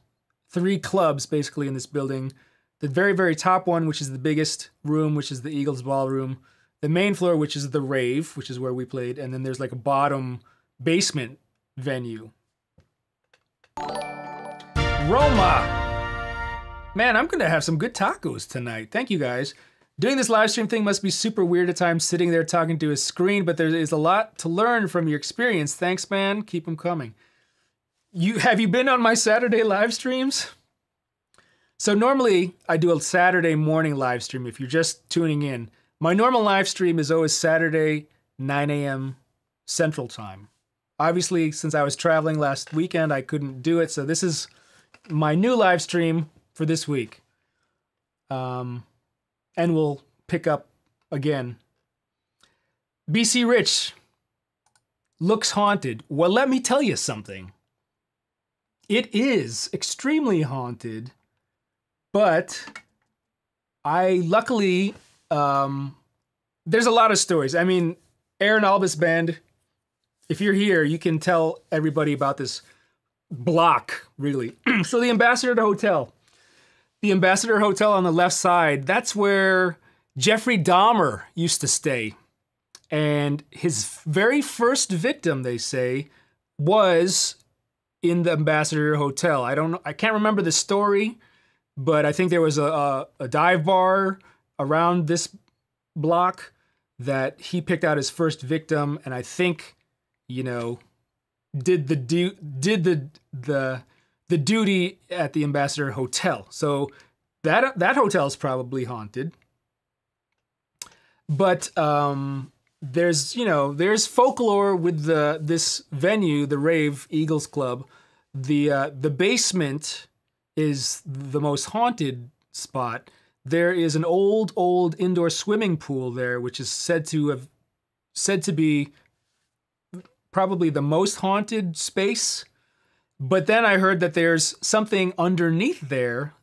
three clubs basically in this building. The very, very top one, which is the biggest room, which is the Eagles Ballroom. The main floor, which is the Rave, which is where we played. And then there's like a bottom basement venue. Roma. Man, I'm gonna have some good tacos tonight. Thank you guys. Doing this live stream thing must be super weird at times, sitting there talking to a screen, but there is a lot to learn from your experience. Thanks, man. Keep them coming. You have you been on my Saturday live streams? So normally I do a Saturday morning live stream if you're just tuning in. My normal live stream is always Saturday, nine A M Central Time. Obviously, since I was traveling last weekend, I couldn't do it, so this is my new live stream for this week. Um, and we'll pick up again. B C Rich looks haunted. Well, let me tell you something. It is extremely haunted, but I luckily, um, there's a lot of stories. I mean, Aaron Albus Band, if you're here, you can tell everybody about this block, really. So the Ambassador Hotel. The Ambassador Hotel on the left side, that's where Jeffrey Dahmer used to stay. And his very first victim, they say, was in the Ambassador Hotel. I don't know, I can't remember the story, but I think there was a, a, a dive bar around this block that he picked out his first victim, and I think, you know, did the du did the the the duty at the Ambassador Hotel. So that that hotel is probably haunted. But um, there's you know there's folklore with the this venue, the Rave Eagles Club. The uh, the basement is the most haunted spot. There is an old old indoor swimming pool there, which is said to have said to be probably the most haunted space. But then I heard that there's something underneath there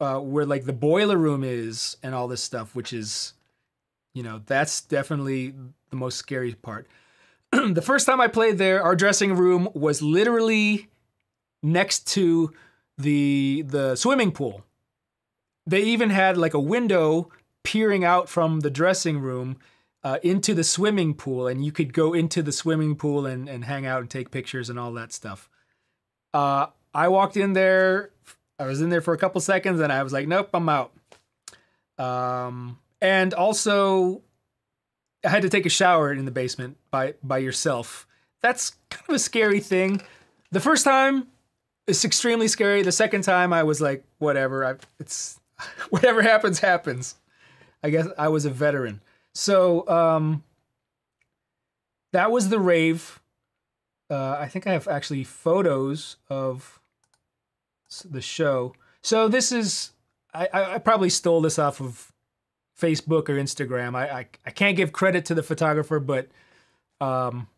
uh, where like the boiler room is and all this stuff, which is, you know, that's definitely the most scary part. The first time I played there, our dressing room was literally next to the, the swimming pool. They even had like a window peering out from the dressing room Uh, into the swimming pool, and you could go into the swimming pool and, and hang out and take pictures and all that stuff. Uh, I walked in there, I was in there for a couple seconds, and I was like, nope, I'm out. Um, and also, I had to take a shower in the basement by by yourself. That's kind of a scary thing. The first time, it's extremely scary. The second time, I was like, whatever. I, it's whatever happens, happens. I guess I was a veteran. So um, that was the rave. Uh, I think I have actually photos of the show. So this is, I, I probably stole this off of Facebook or Instagram. I, I, I can't give credit to the photographer, but um,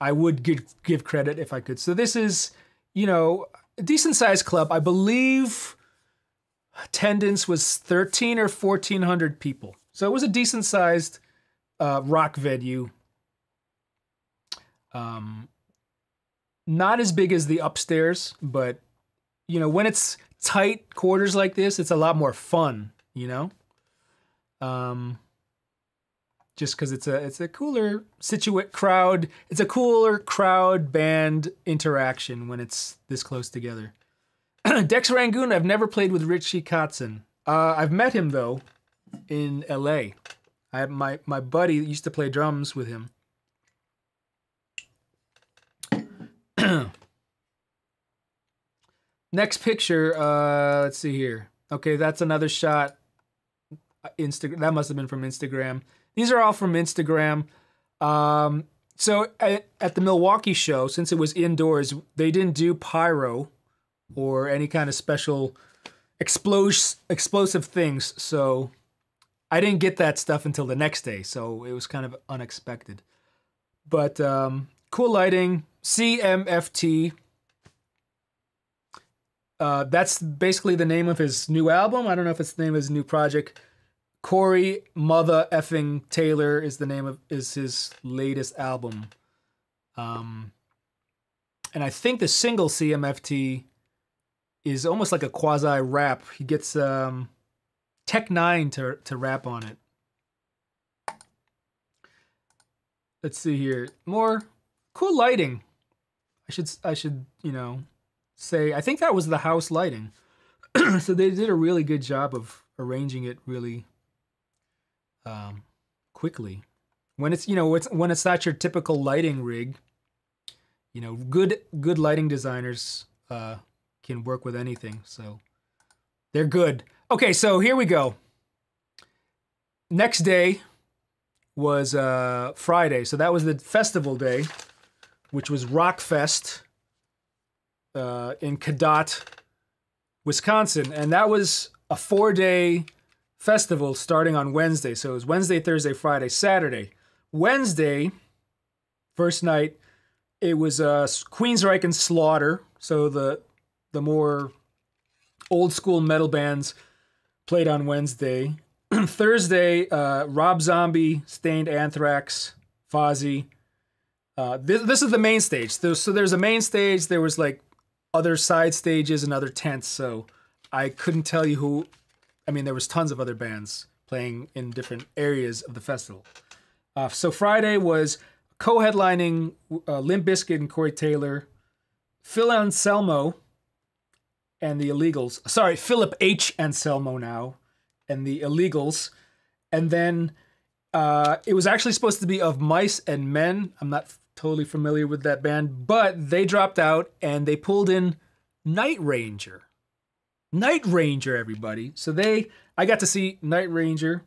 I would give, give credit if I could. So this is, you know, a decent sized club. I believe attendance was thirteen or fourteen hundred people. So it was a decent sized uh, rock venue. Um, not as big as the upstairs, but, you know, when it's tight quarters like this, it's a lot more fun, you know? Um, just because it's a it's a cooler situate crowd. It's a cooler crowd band interaction when it's this close together. Dex Rangoon, I've never played with Richie Kotzen. Uh, I've met him though in L A. I my my buddy used to play drums with him. Next picture. Uh, let's see here. Okay, that's another shot. Instagram. That must have been from Instagram. These are all from Instagram. Um, so at, at the Milwaukee show, since it was indoors, they didn't do pyro or any kind of special explos explosive things. So I didn't get that stuff until the next day. So it was kind of unexpected. But um, cool lighting. C M F T. Uh, that's basically the name of his new album. I don't know if it's the name of his new project. Corey Mother Effing Taylor is the name of is his latest album, um, and I think the single C M F T is almost like a quasi rap. He gets um, Tech Nine to to rap on it. Let's see here, more cool lighting. I should I should you know say I think that was the house lighting, so they did a really good job of arranging it really. Um, quickly, when it's you know it's when it's not your typical lighting rig, you know good good lighting designers uh, can work with anything, so they're good. Okay, so here we go. Next day was uh, Friday, so that was the festival day, which was Rockfest uh, in Cadott, Wisconsin, and that was a four-day festival starting on Wednesday. So it was Wednesday, Thursday, Friday, Saturday. Wednesday, first night, it was uh, Queensryche and Slaughter. So the the more old school metal bands played on Wednesday. Thursday, uh, Rob Zombie, Stained, Anthrax, Fozzy. Uh, this, this is the main stage. So there's a main stage. There was like other side stages and other tents. So I couldn't tell you who. I mean, there was tons of other bands playing in different areas of the festival. Uh, so Friday was co-headlining uh, Limp Bizkit and Corey Taylor, Phil Anselmo and the Illegals. Sorry, Philip H. Anselmo now and the Illegals. And then uh, it was actually supposed to be Of Mice and Men. I'm not totally familiar with that band, but they dropped out and they pulled in Night Ranger. Night Ranger, everybody. So they, I got to see Night Ranger.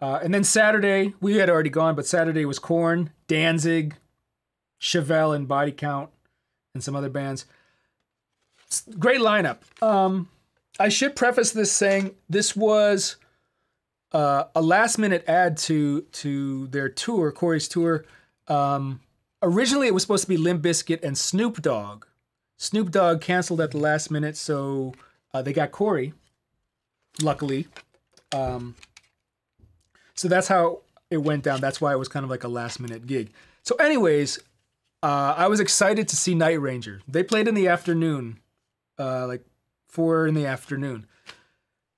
Uh, and then Saturday, we had already gone, but Saturday was Korn, Danzig, Chevelle and Body Count, and some other bands. Great lineup. Um, I should preface this saying this was uh, a last-minute add to to their tour, Corey's tour. Um, originally, it was supposed to be Limp Bizkit and Snoop Dogg. Snoop Dogg canceled at the last minute, so uh, they got Corey, luckily. Um, so that's how it went down. That's why it was kind of like a last-minute gig. So anyways, uh, I was excited to see Night Ranger. They played in the afternoon, uh, like four in the afternoon.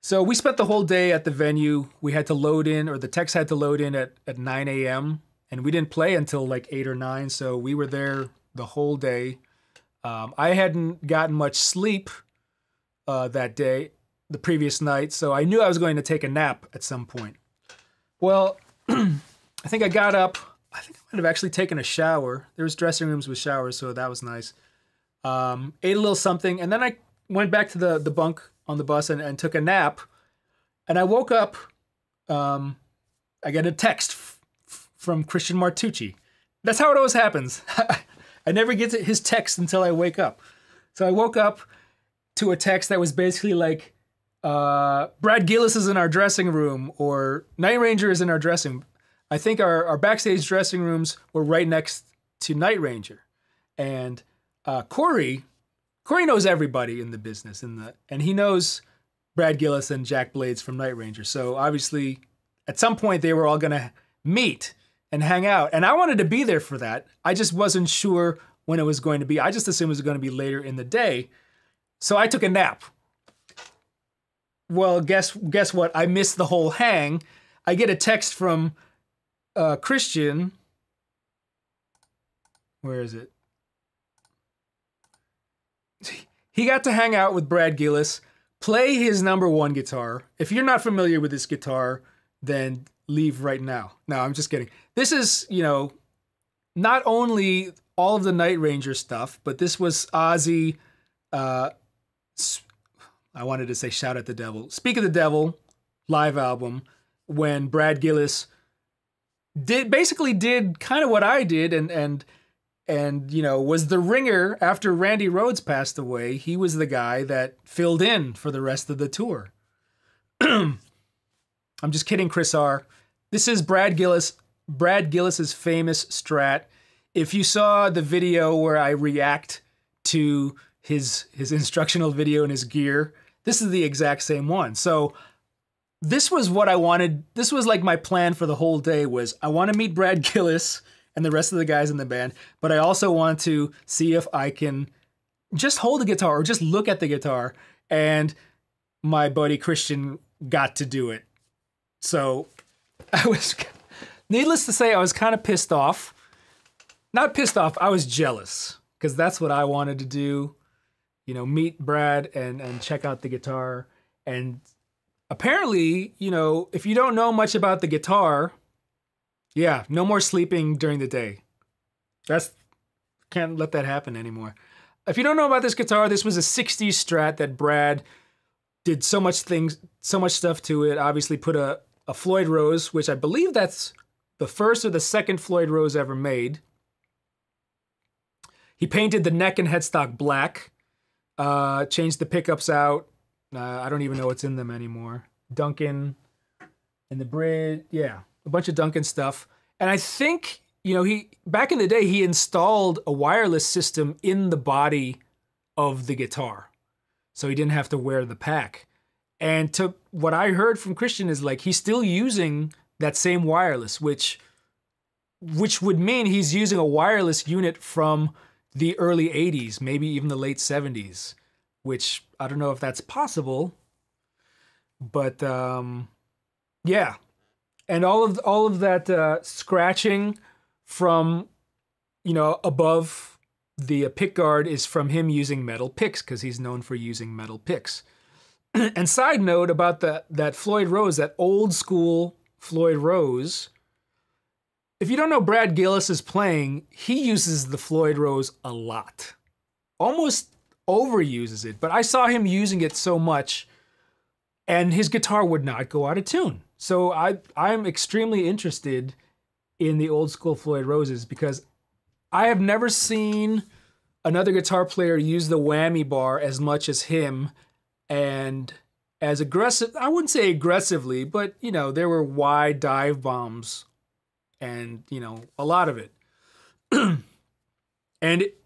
So we spent the whole day at the venue. We had to load in, or the techs had to load in at, at nine A M, and we didn't play until like eight or nine, so we were there the whole day. Um, I hadn't gotten much sleep uh, that day, the previous night, so I knew I was going to take a nap at some point. Well, I I think I got up. I think I might have actually taken a shower. There was dressing rooms with showers, so that was nice. Um, ate a little something, and then I went back to the, the bunk on the bus and, and took a nap. And I woke up. Um, I get a text f f from Christian Martucci. That's how it always happens. I never get his text until I wake up. So I woke up to a text that was basically like, uh, Brad Gillis is in our dressing room, or Night Ranger is in our dressing room. I think our, our backstage dressing rooms were right next to Night Ranger. And uh, Corey, Corey knows everybody in the business, in the, and he knows Brad Gillis and Jack Blades from Night Ranger. So obviously, at some point, they were all going to meet and hang out. And I wanted to be there for that. I just wasn't sure when it was going to be. I just assumed it was going to be later in the day. So I took a nap. Well, guess guess what? I missed the whole hang. I get a text from... Uh, Christian, where is it? He got to hang out with Brad Gillis, play his number one guitar. If you're not familiar with this guitar, then leave right now. No, I'm just kidding. This is, you know, not only all of the Night Ranger stuff, but this was Ozzy, uh, I wanted to say Shout at the Devil, Speak of the Devil live album, when Brad Gillis Did basically did kind of what I did, and and and you know, was the ringer after Randy Rhoads passed away. He was the guy that filled in for the rest of the tour. I'm just kidding, Chris R. This is Brad Gillis. Brad Gillis's famous Strat. If you saw the video where I react to his his instructional video and his gear, this is the exact same one. So. This was what I wanted. This was like my plan for the whole day was, I want to meet Brad Gillis and the rest of the guys in the band, but I also want to see if I can just hold the guitar or just look at the guitar. And my buddy Christian got to do it. So I was, needless to say, I was kind of pissed off. Not pissed off, I was jealous, because that's what I wanted to do. You know, meet Brad and, and check out the guitar. And apparently, you know, if you don't know much about the guitar, yeah, no more sleeping during the day. That's, can't let that happen anymore. If you don't know about this guitar, this was a sixties Strat that Brad did so much things, so much stuff to it. Obviously put a, a Floyd Rose, which I believe that's the first or the second Floyd Rose ever made. He painted the neck and headstock black, uh, changed the pickups out. Uh, I don't even know what's in them anymore. Duncan and the bridge, yeah, a bunch of Duncan stuff. And I think, you know, he back in the day, he installed a wireless system in the body of the guitar, so he didn't have to wear the pack. And to what I heard from Christian is like, he's still using that same wireless, which, which would mean he's using a wireless unit from the early eighties, maybe even the late seventies. Which I don't know if that's possible, but um, yeah, and all of all of that uh, scratching from, you know, above the pick guard is from him using metal picks, because he's known for using metal picks. And side note about the that Floyd Rose, that old school Floyd Rose. If you don't know Brad Gillis's playing, he uses the Floyd Rose a lot, almost. Overuses it, but I saw him using it so much, and his guitar would not go out of tune. So I, I'm extremely interested in the old school Floyd Roses, because I have never seen another guitar player use the whammy bar as much as him, and as aggressive, I wouldn't say aggressively, but you know, there were wide dive bombs and you know, a lot of it. And it,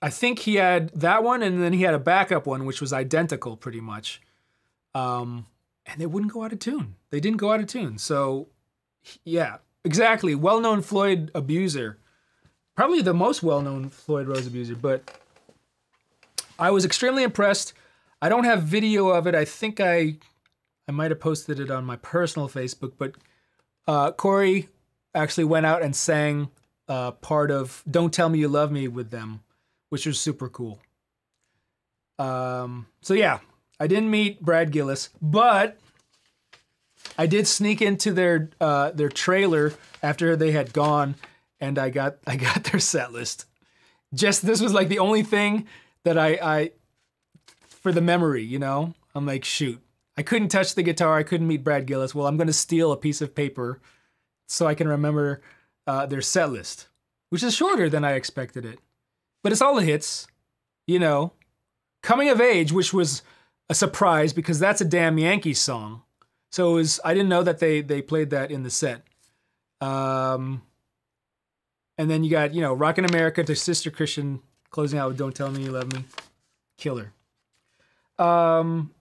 I think he had that one, and then he had a backup one, which was identical pretty much. Um, and they wouldn't go out of tune. They didn't go out of tune. So, yeah, exactly. Well-known Floyd abuser. Probably the most well-known Floyd Rose abuser, but I was extremely impressed. I don't have video of it. I think I I might have posted it on my personal Facebook, but uh, Corey actually went out and sang uh, part of Don't Tell Me You Love Me with them, which was super cool. Um, so yeah, I didn't meet Brad Gillis, but I did sneak into their uh, their trailer after they had gone, and I got I got their set list. Just this was like the only thing that I, I for the memory, you know. I'm like, shoot, I couldn't touch the guitar. I couldn't meet Brad Gillis. Well, I'm gonna steal a piece of paper so I can remember uh, their set list, which is shorter than I expected it, but it's all the hits, you know. Coming of Age, which was a surprise because that's a Damn Yankees song. So it was, I didn't know that they they played that in the set. Um, and then you got, you know, Rockin' America to Sister Christian, closing out with Don't Tell Me You Love Me. Killer. Um,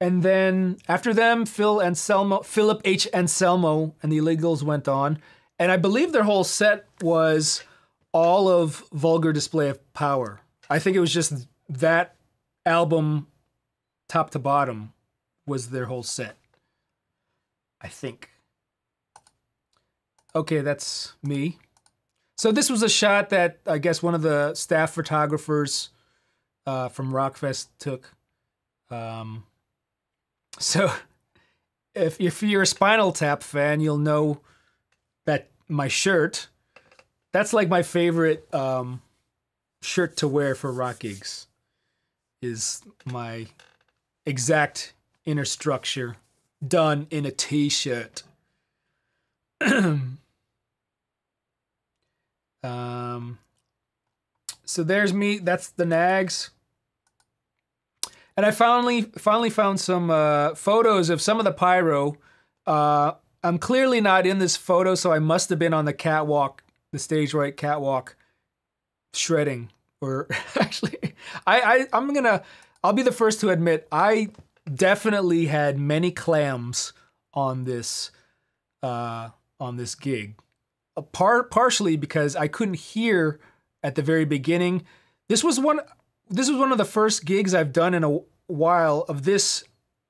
and then after them, Phil Anselmo, Philip H. Anselmo and the Illegals went on. And I believe their whole set was all of Vulgar Display of Power. I think it was just that album, top to bottom, was their whole set, I think. Okay, that's me. So this was a shot that I guess one of the staff photographers uh, from Rockfest took. Um, so if, if you're a Spinal Tap fan, you'll know that my shirt, that's like my favorite um, shirt to wear for rock gigs, is my exact inner structure done in a t-shirt. um, so there's me, that's the Nags. And I finally finally found some uh, photos of some of the pyro. Uh, I'm clearly not in this photo, so I must have been on the catwalk, the stage right catwalk, shredding. Or actually, I, I I'm gonna, I'll be the first to admit, I definitely had many clams on this uh, on this gig. A part, partially because I couldn't hear at the very beginning. This was one. This was one of the first gigs I've done in a while of this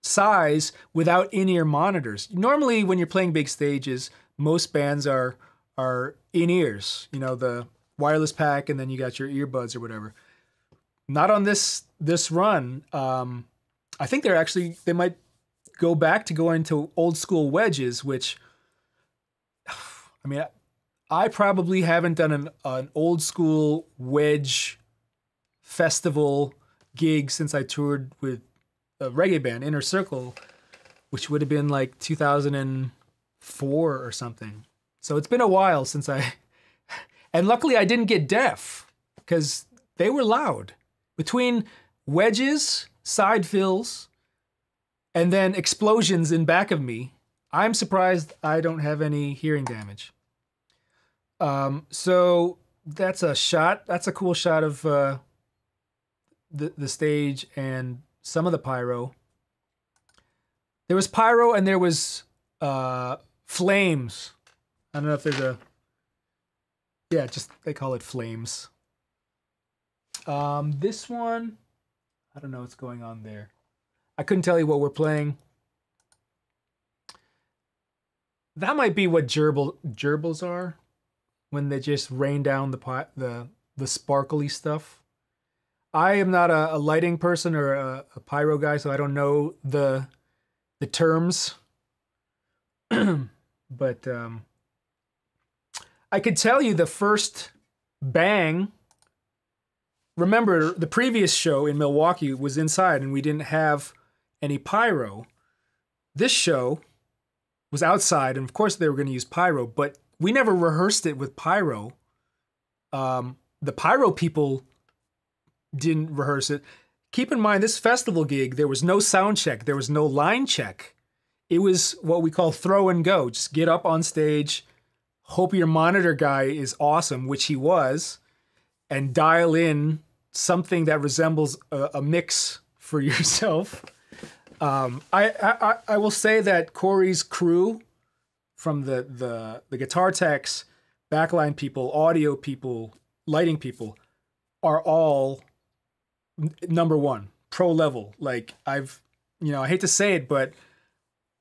size without in-ear monitors. Normally, when you're playing big stages, most bands are are in-ears. You know, the wireless pack, and then you got your earbuds or whatever. Not on this this run. Um, I think they're actually, they might go back to going to old school wedges, which, I mean, I probably haven't done an, an old school wedge festival gig since I toured with a reggae band, Inner Circle, which would have been like two thousand four or something. So it's been a while since I, and luckily I didn't get deaf because they were loud. Between wedges, side fills, and then explosions in back of me, I'm surprised I don't have any hearing damage. Um, so that's a shot. That's a cool shot of uh, the, the stage and some of the pyro. There was pyro and there was uh, flames. I don't know if there's a... Yeah, just they call it flames. Um, this one... I don't know what's going on there. I couldn't tell you what we're playing. That might be what gerbil, gerbils are, when they just rain down the the, the sparkly stuff. I am not a, a lighting person or a, a pyro guy, so I don't know the the terms. But um, I could tell you the first bang. Remember, the previous show in Milwaukee was inside and we didn't have any pyro. This show was outside, and of course they were going to use pyro, but we never rehearsed it with pyro. Um, the pyro people didn't rehearse it. Keep in mind, this festival gig, there was no sound check. There was no line check. It was what we call throw and go. Just get up on stage, hope your monitor guy is awesome, which he was, and dial in something that resembles a, a mix for yourself. Um, I, I I will say that Corey's crew, from the the the guitar techs, backline people, audio people, lighting people, are all number one, pro level. Like I've, you know, I hate to say it, but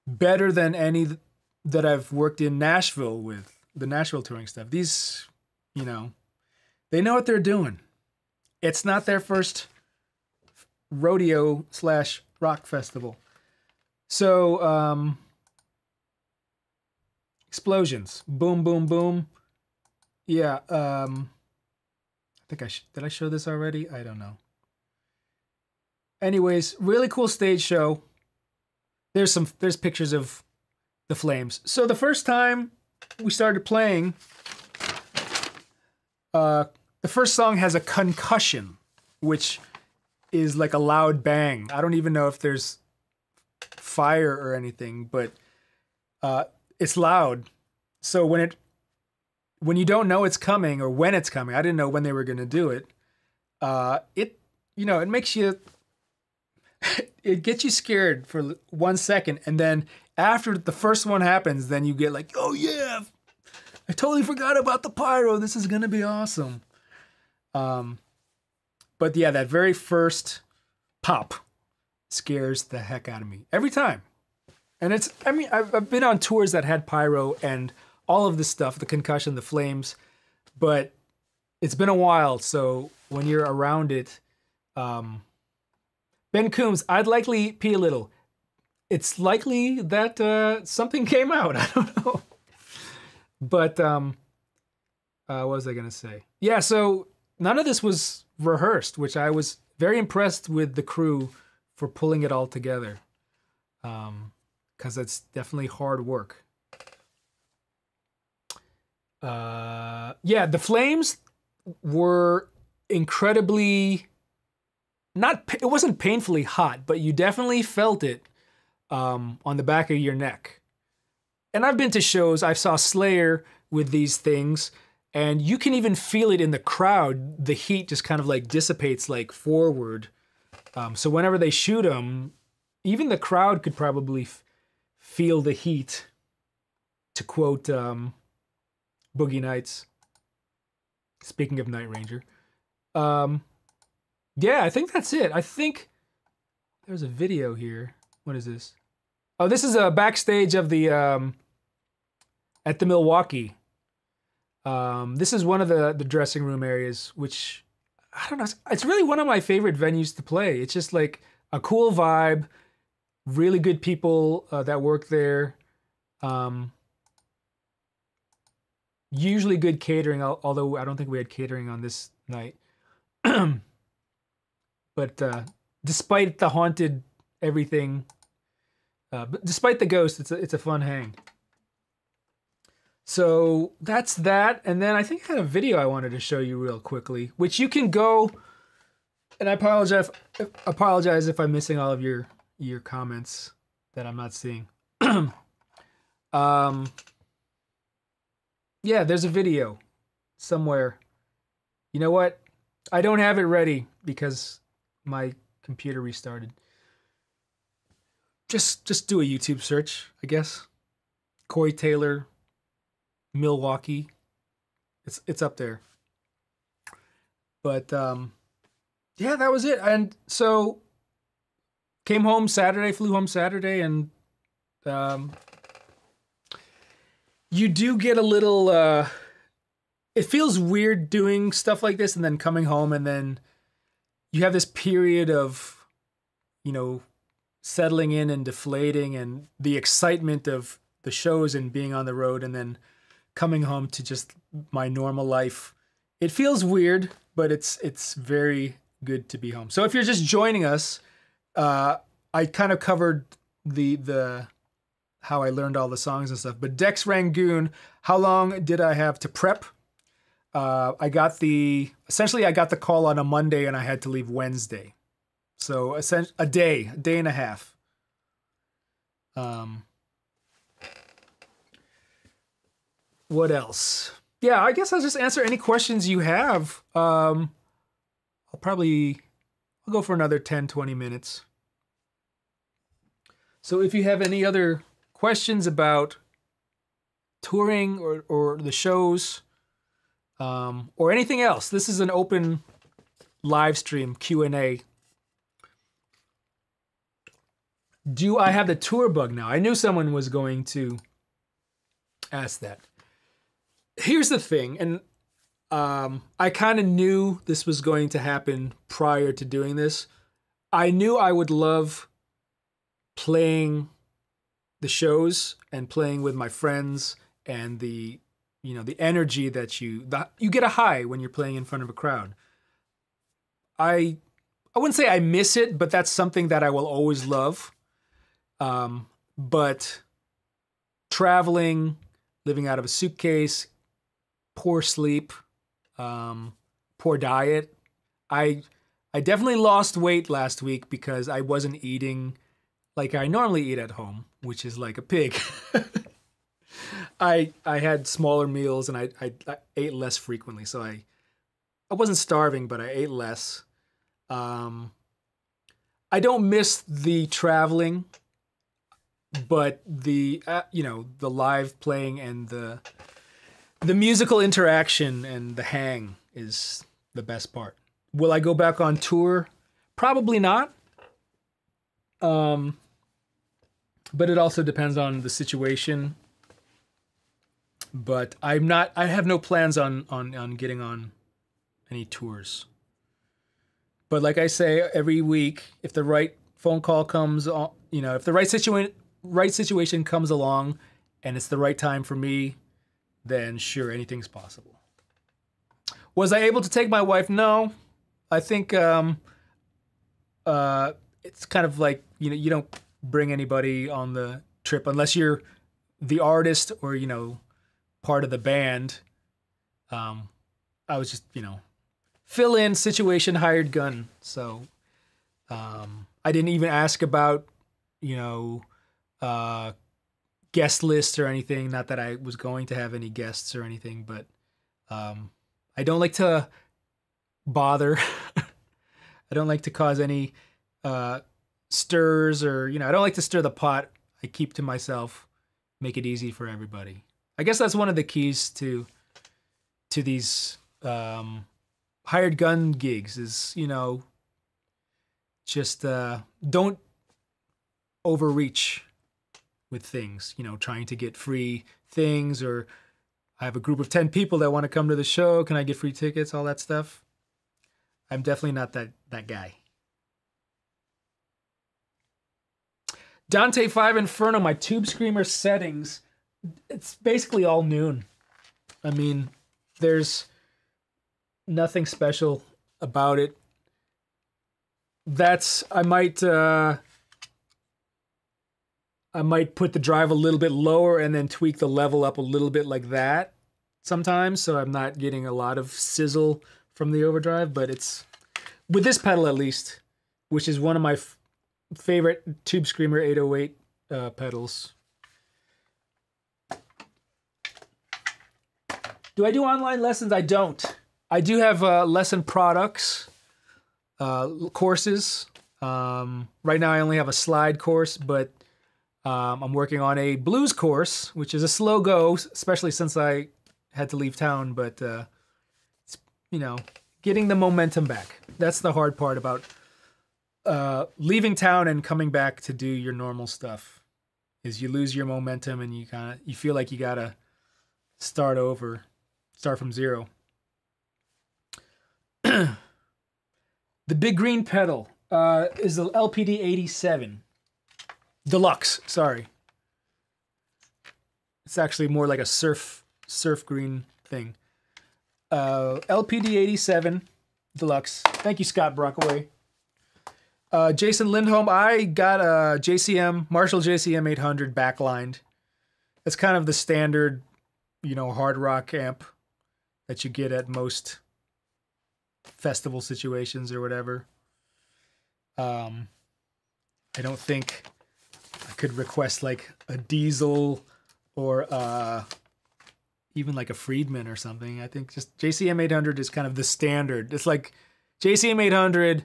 better than any that I've worked in Nashville with, the Nashville touring stuff. These, you know, they know what they're doing. It's not their first rodeo slash rock festival. So um, Explosions. Boom, boom, boom. Yeah, um, I think I, sh did I show this already? I don't know. Anyways, really cool stage show. There's some, there's pictures of the Flames. So the first time we started playing, uh, the first song has a concussion, which is like a loud bang. I don't even know if there's fire or anything, but uh, it's loud. So when it, when you don't know it's coming or when it's coming, I didn't know when they were going to do it. Uh, it, you know, it makes you, it gets you scared for one second. And then after the first one happens, then you get like, oh yeah, I totally forgot about the pyro. This is going to be awesome. Um, but yeah, that very first pop scares the heck out of me every time. And it's, I mean, I've, I've been on tours that had pyro and all of this stuff, the concussion, the flames, but it's been a while. So when you're around it, um, Ben Coombs, I'd likely pee a little. It's likely that uh, something came out. I don't know. But um, uh, what was I going to say? Yeah, so none of this was rehearsed, which I was very impressed with the crew for pulling it all together. Um, 'cause it's definitely hard work. Uh, yeah, the Flames were incredibly, not, it wasn't painfully hot, but you definitely felt it um, on the back of your neck. And I've been to shows, I saw Slayer with these things, and you can even feel it in the crowd. The heat just kind of like dissipates like forward. Um, so whenever they shoot them, even the crowd could probably f feel the heat, to quote um, Boogie Nights. Speaking of Night Ranger. Um, yeah, I think that's it. I think there's a video here. What is this? Oh, this is a backstage of the, um, at the Milwaukee. Um, this is one of the, the dressing room areas, which, I don't know, it's really one of my favorite venues to play. It's just like a cool vibe, really good people uh, that work there. Um, usually good catering, although I don't think we had catering on this night. But uh, despite the haunted everything, uh, but despite the ghost, it's a, it's a fun hang. So that's that. And then I think I had a video I wanted to show you real quickly, which you can go, and I apologize, apologize if I'm missing all of your, your comments that I'm not seeing. um, yeah, there's a video somewhere. You know what? I don't have it ready because my computer restarted. Just, just do a YouTube search, I guess. Corey Taylor, Milwaukee, it's it's up there. But um, yeah, that was it. And so came home Saturday, flew home Saturday, and um, you do get a little. Uh, it feels weird doing stuff like this, and then coming home, and then you have this period of, you know, settling in and deflating, and the excitement of the shows and being on the road, and then coming home to just my normal life. It feels weird, but it's it's very good to be home. So if you're just joining us, uh, I kind of covered the the how I learned all the songs and stuff. But Dex Rangoon, how long did I have to prep? Uh, I got the essentially I got the call on a Monday and I had to leave Wednesday, so a day, a day and a half. Um. What else? Yeah, I guess I'll just answer any questions you have. Um, I'll probably I'll go for another ten, twenty minutes. So if you have any other questions about touring or, or the shows um, or anything else, this is an open live stream Q and A. Do I have the tour bug now? I knew someone was going to ask that. Here's the thing, and um, I kind of knew this was going to happen prior to doing this. I knew I would love playing the shows and playing with my friends and the, you know, the energy that you, the, you get a high when you're playing in front of a crowd. I, I wouldn't say I miss it, but that's something that I will always love. Um, but traveling, living out of a suitcase, poor sleep, um, poor diet. I, I definitely lost weight last week because I wasn't eating like I normally eat at home, which is like a pig. I I had smaller meals and I, I, I ate less frequently, so I I wasn't starving, but I ate less. Um, I don't miss the traveling, but the uh, you know, the live playing and the the musical interaction and the hang is the best part. Will I go back on tour? Probably not. Um, but it also depends on the situation. But I'm not, I have no plans on, on, on getting on any tours. But like I say, every week, if the right phone call comes, you know, if the right situation, right situation comes along and it's the right time for me, then sure, anything's possible. Was I able to take my wife? No. I think um, uh, it's kind of like, you know, you don't bring anybody on the trip unless you're the artist or, you know, part of the band. um I was just, you know, fill in situation, hired gun. So um I didn't even ask about, you know, uh guest lists or anything. Not that I was going to have any guests or anything, but um I don't like to bother. I don't like to cause any uh stirs, or, you know, I don't like to stir the pot. I keep to myself, make it easy for everybody. I guess that's one of the keys to to these um, hired gun gigs is, you know, just uh, don't overreach with things, you know, trying to get free things, or I have a group of ten people that want to come to the show. Can I get free tickets? All that stuff. I'm definitely not that, that guy. Dante five Inferno, my Tube Screamer settings. It's basically all noon. I mean, there's nothing special about it. That's, I might, uh, I might put the drive a little bit lower and then tweak the level up a little bit like that sometimes. So I'm not getting a lot of sizzle from the overdrive, but it's, with this pedal at least, which is one of my f favorite Tube Screamer eight oh eight uh, pedals. Do I do online lessons? I don't. I do have uh, lesson products, uh, courses. Um, right now I only have a slide course, but um, I'm working on a blues course, which is a slow go, especially since I had to leave town. But, uh, it's, you know, getting the momentum back. That's the hard part about uh, leaving town and coming back to do your normal stuff, is you lose your momentum and you kind of, you feel like you got to start over. Start from zero. The big green pedal uh, is the L P D eighty-seven Deluxe. Sorry, it's actually more like a surf surf green thing. Uh, L P D eighty-seven Deluxe. Thank you, Scott Brockaway. Uh, Jason Lindholm. I got a J C M Marshall J C M eight hundred backlined. That's kind of the standard, you know, hard rock amp that you get at most festival situations or whatever. Um, I don't think I could request like a Diesel or uh, even like a Friedman or something. I think just J C M eight hundred is kind of the standard. It's like J C M eight hundred,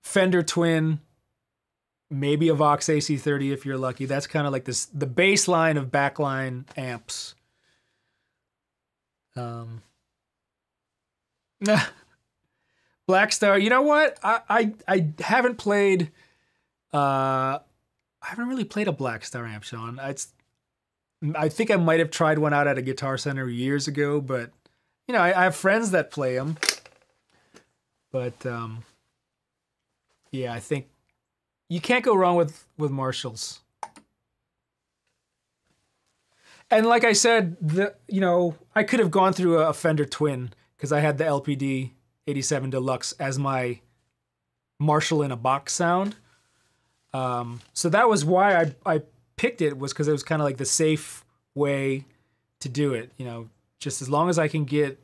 Fender Twin, maybe a Vox A C thirty if you're lucky. That's kind of like this, the baseline of backline amps. Um, Black Star. You know what? I, I, I haven't played, uh, I haven't really played a Black Star amp, Sean. I, it's, I think I might've tried one out at a Guitar Center years ago, but you know, I, I have friends that play them, but, um, yeah, I think you can't go wrong with, with Marshalls. And like I said, the, you know, I could have gone through a Fender Twin because I had the L P D eighty-seven Deluxe as my Marshall in a box sound. Um, so that was why I, I picked it, was because it was kind of like the safe way to do it. You know, just as long as I can get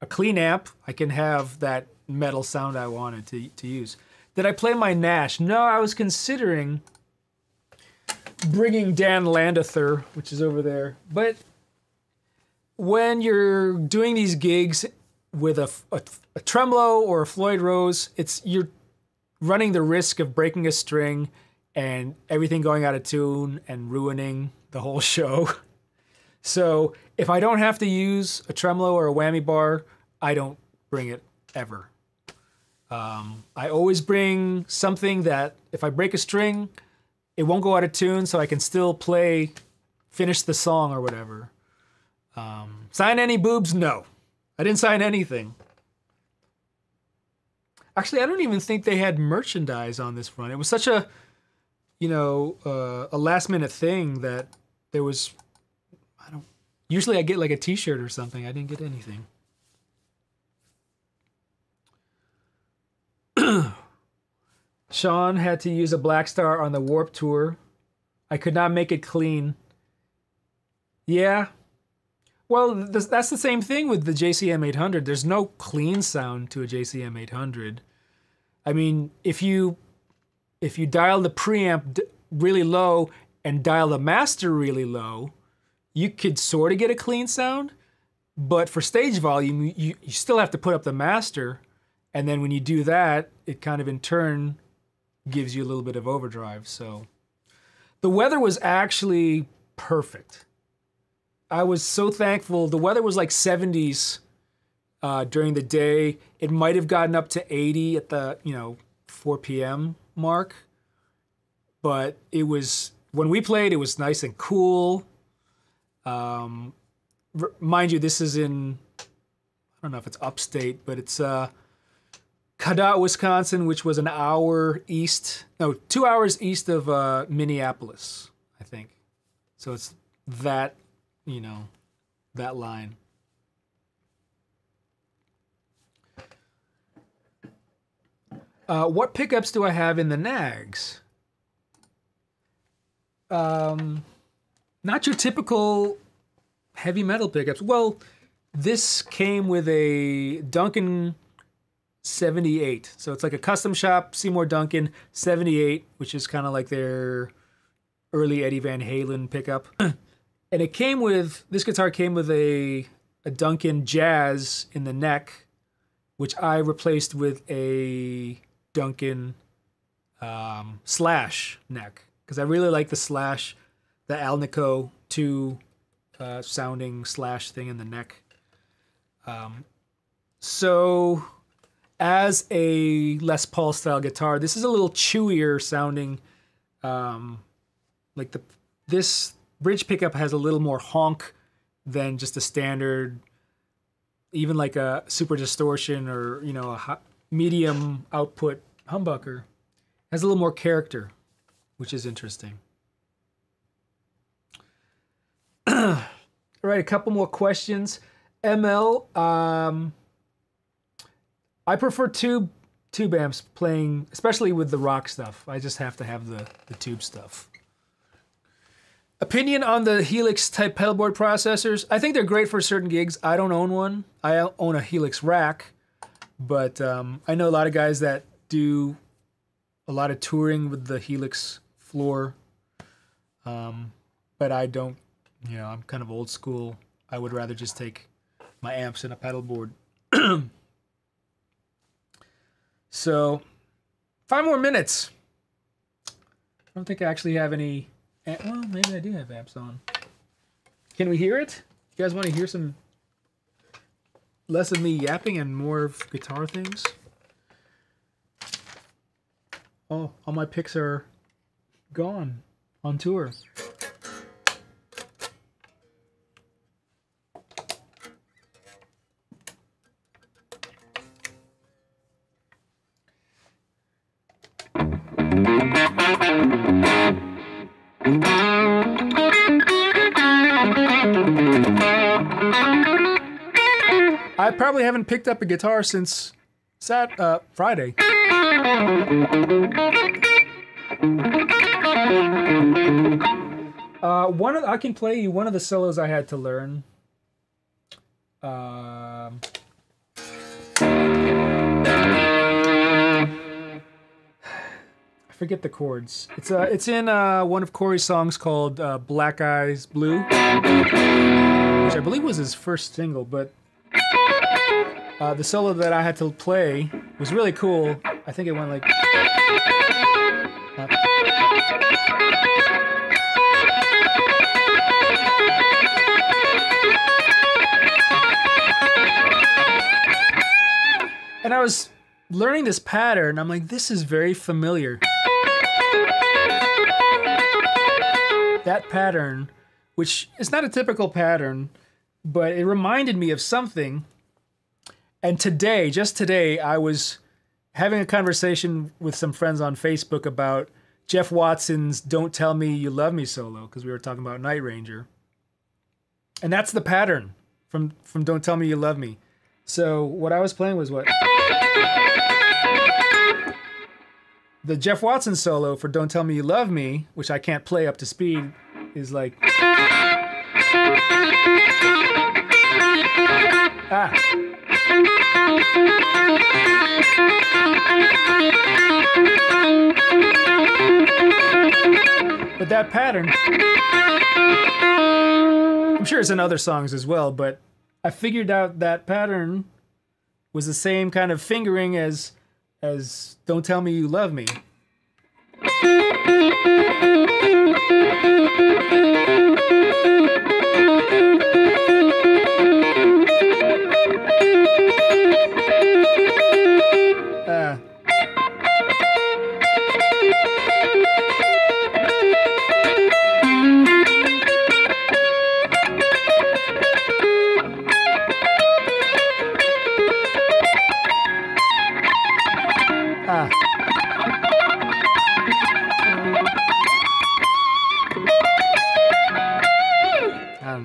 a clean amp, I can have that metal sound I wanted to, to use. Did I play my Nash? No, I was considering bringing Dan Landather, which is over there. But when you're doing these gigs with a, a, a tremolo or a Floyd Rose, it's you're running the risk of breaking a string and everything going out of tune and ruining the whole show. So if I don't have to use a tremolo or a whammy bar, I don't bring it ever. Um, I always bring something that if I break a string, it won't go out of tune, so I can still play, finish the song or whatever. Um, sign any boobs? No. I didn't sign anything. Actually, I don't even think they had merchandise on this run. It was such a, you know, uh, a last minute thing that there was, I don't, usually I get like a t-shirt or something. I didn't get anything. Sean had to use a Black Star on the Warped Tour. I could not make it clean. Yeah. Well, th that's the same thing with the J C M eight hundred. There's no clean sound to a J C M eight hundred. I mean, if you if you dial the preamp d really low and dial the master really low, you could sort of get a clean sound, but for stage volume, you, you still have to put up the master, and then when you do that, it kind of in turn gives you a little bit of overdrive. So the weather was actually perfect. I was so thankful. The weather was like seventies uh, during the day. It might have gotten up to eighty at the, you know, four p m mark. But it was, when we played, it was nice and cool. Um, mind you, this is in, I don't know if it's upstate, but it's uh, Cadott, Wisconsin, which was an hour east, no, two hours east of uh, Minneapolis, I think. So it's that, you know, that line. Uh, what pickups do I have in the Nags? Um, not your typical heavy metal pickups. Well, this came with a Duncan seventy-eight. So it's like a custom shop, Seymour Duncan seventy-eight, which is kind of like their early Eddie Van Halen pickup. And it came with, this guitar came with a, a Duncan Jazz in the neck, which I replaced with a Duncan um, Slash neck, because I really like the Slash, the Alnico two uh, sounding Slash thing in the neck. Um, so as a Les Paul style guitar, this is a little chewier sounding. Um, like the this bridge pickup has a little more honk than just a standard, even like a Super Distortion or, you know, a medium output humbucker. It has a little more character, which is interesting. All right, a couple more questions. M L. Um, I prefer tube tube amps playing, especially with the rock stuff. I just have to have the, the tube stuff. Opinion on the Helix type pedalboard processors. I think they're great for certain gigs. I don't own one. I own a Helix rack, but um, I know a lot of guys that do a lot of touring with the Helix floor, um, but I don't, you know, I'm kind of old school. I would rather just take my amps and a pedalboard. So, five more minutes. I don't think I actually have any. Well, maybe I do have amps on. Can we hear it? You guys want to hear some less of me yapping and more of guitar things? Oh, all my picks are gone on tour. Thank you. I probably haven't picked up a guitar since Sat uh, Friday. Uh, one of I can play you one of the solos I had to learn. Um, I forget the chords. It's uh, it's in uh, one of Corey's songs called uh, "Black Eyes Blue," which I believe was his first single, but. Uh, the solo that I had to play was really cool. I think it went like... Uh, and I was learning this pattern. I'm like, this is very familiar. That pattern, which is not a typical pattern, but it reminded me of something. And today, just today, I was having a conversation with some friends on Facebook about Jeff Watson's Don't Tell Me You Love Me solo, because we were talking about Night Ranger. And that's the pattern from, from Don't Tell Me You Love Me. So what I was playing was what? The Jeff Watson solo for Don't Tell Me You Love Me, which I can't play up to speed, is like... Ah. But that pattern, I'm sure it's in other songs as well, but I figured out that pattern was the same kind of fingering as as Don't Tell Me You Love Me.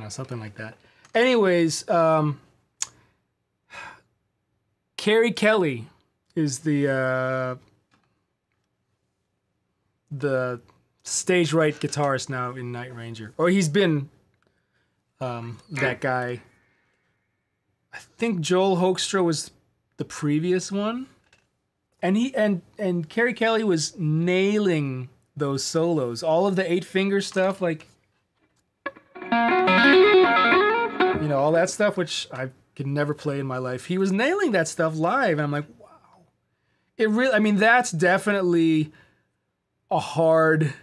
Something like that. Anyways, um, Kerry Kelly is the uh, the stage right guitarist now in Night Ranger, or he's been um, that guy. I think Joel Hoekstra was the previous one, and he and and Kerry Kelly was nailing those solos, all of the eight finger stuff, like. You know, all that stuff, which I could never play in my life. He was nailing that stuff live, and I'm like, wow. It really, I mean, that's definitely a hard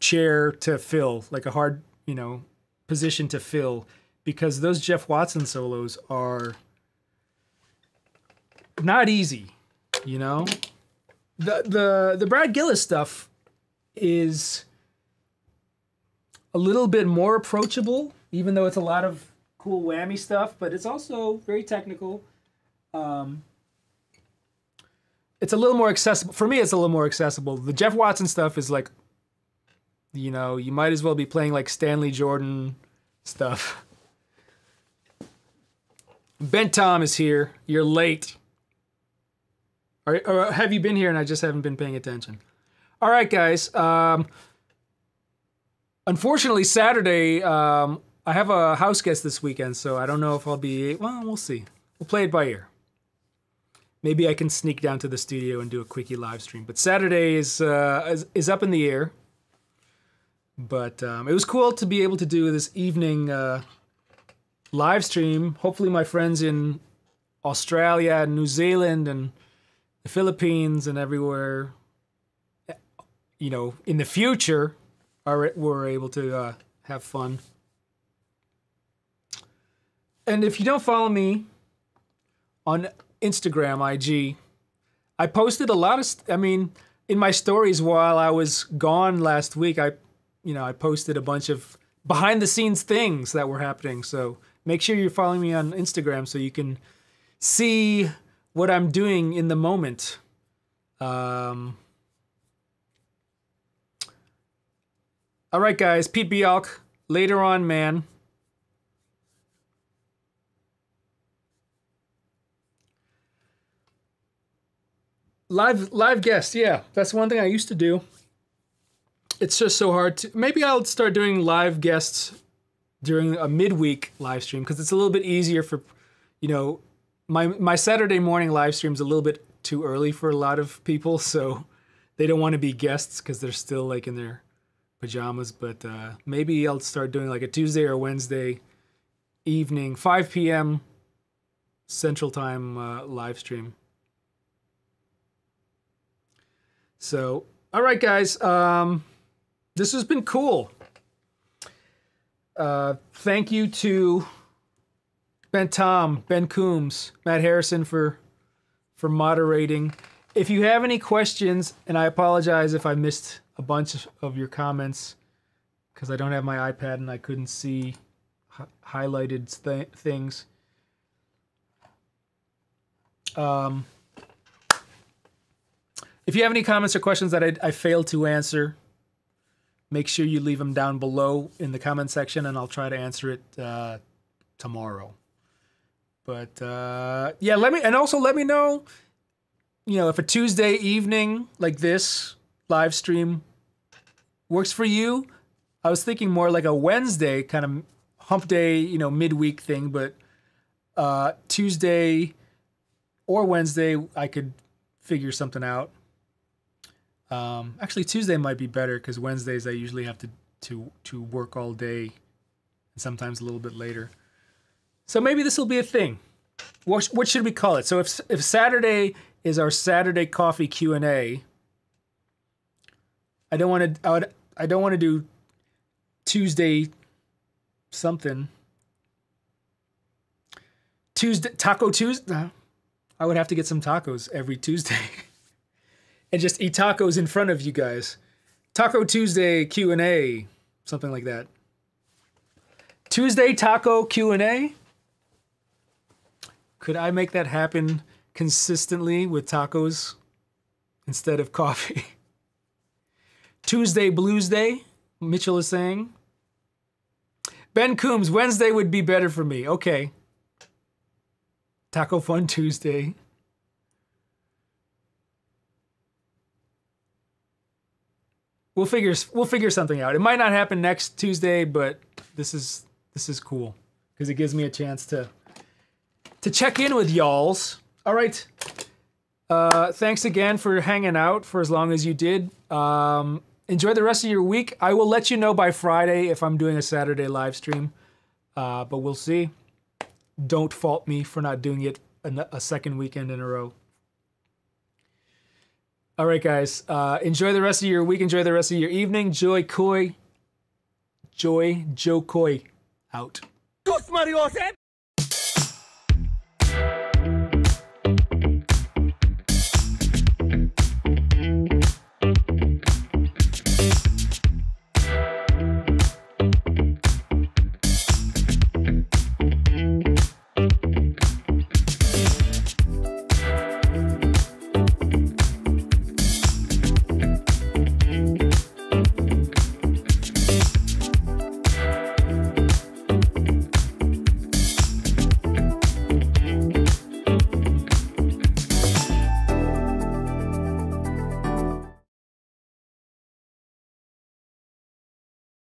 chair to fill, like a hard, you know, position to fill, because those Jeff Watson solos are not easy, you know? The, the, the Brad Gillis stuff is a little bit more approachable, even though it's a lot of cool whammy stuff, but it's also very technical. Um, it's a little more accessible. For me, it's a little more accessible. The Jeff Watson stuff is like, you know, you might as well be playing like Stanley Jordan stuff. Ben Tom is here. You're late. Or, or have you been here and I just haven't been paying attention? All right, guys. Um, unfortunately, Saturday... Um, I have a house guest this weekend, so I don't know if I'll be... Well, we'll see. We'll play it by ear. Maybe I can sneak down to the studio and do a quickie live stream. But Saturday is uh, is, is up in the air. But um, it was cool to be able to do this evening uh, live stream. Hopefully my friends in Australia and New Zealand and the Philippines and everywhere, you know, in the future, are were able to uh, have fun. And if you don't follow me on Instagram, I G, I posted a lot of, st I mean, in my stories while I was gone last week, I, you know, I posted a bunch of behind the scenes things that were happening. So make sure you're following me on Instagram so you can see what I'm doing in the moment. Um, all right, guys, Pete Bialk, later on, man. Live live guests, yeah. That's one thing I used to do. It's just so hard to... Maybe I'll start doing live guests during a midweek live stream because it's a little bit easier for, you know... My, my Saturday morning live stream's a little bit too early for a lot of people, so they don't want to be guests because they're still, like, in their pajamas. But uh, maybe I'll start doing, like, a Tuesday or Wednesday evening, five P M Central Time uh, live stream. So, all right, guys. Um, this has been cool. Uh, thank you to Ben Tom, Ben Coombs, Matt Harrison for for moderating. If you have any questions, and I apologize if I missed a bunch of your comments because I don't have my iPad and I couldn't see hi highlighted th things. Um, if you have any comments or questions that I, I failed to answer, make sure you leave them down below in the comment section, and I'll try to answer it uh, tomorrow. But, uh, yeah, let me, and also let me know, you know, if a Tuesday evening like this live stream works for you. I was thinking more like a Wednesday kind of hump day, you know, midweek thing, but, uh, Tuesday or Wednesday, I could figure something out. Um, actually Tuesday might be better because Wednesdays I usually have to, to, to work all day and sometimes a little bit later. So maybe this will be a thing. What, what should we call it? So if, if Saturday is our Saturday coffee Q and A, I don't want to I, would, I don't want to do Tuesday something. Tuesday Taco Tuesday. I would have to get some tacos every Tuesday and just eat tacos in front of you guys. Taco Tuesday Q and A, something like that. Tuesday Taco Q and A. Could I make that happen consistently with tacos instead of coffee? Tuesday Blues Day, Mitchell is saying. Ben Coombs, Wednesday would be better for me. Okay. Taco Fun Tuesday. We'll figure we'll figure something out. It might not happen next Tuesday, but this is this is cool because it gives me a chance to to check in with y'alls. All right. Uh, thanks again for hanging out for as long as you did. Um, enjoy the rest of your week. I will let you know by Friday if I'm doing a Saturday live stream, uh, but we'll see. Don't fault me for not doing it a second weekend in a row. All right, guys. Uh, enjoy the rest of your week. Enjoy the rest of your evening. Joy Koi. Joy Joe Koi out.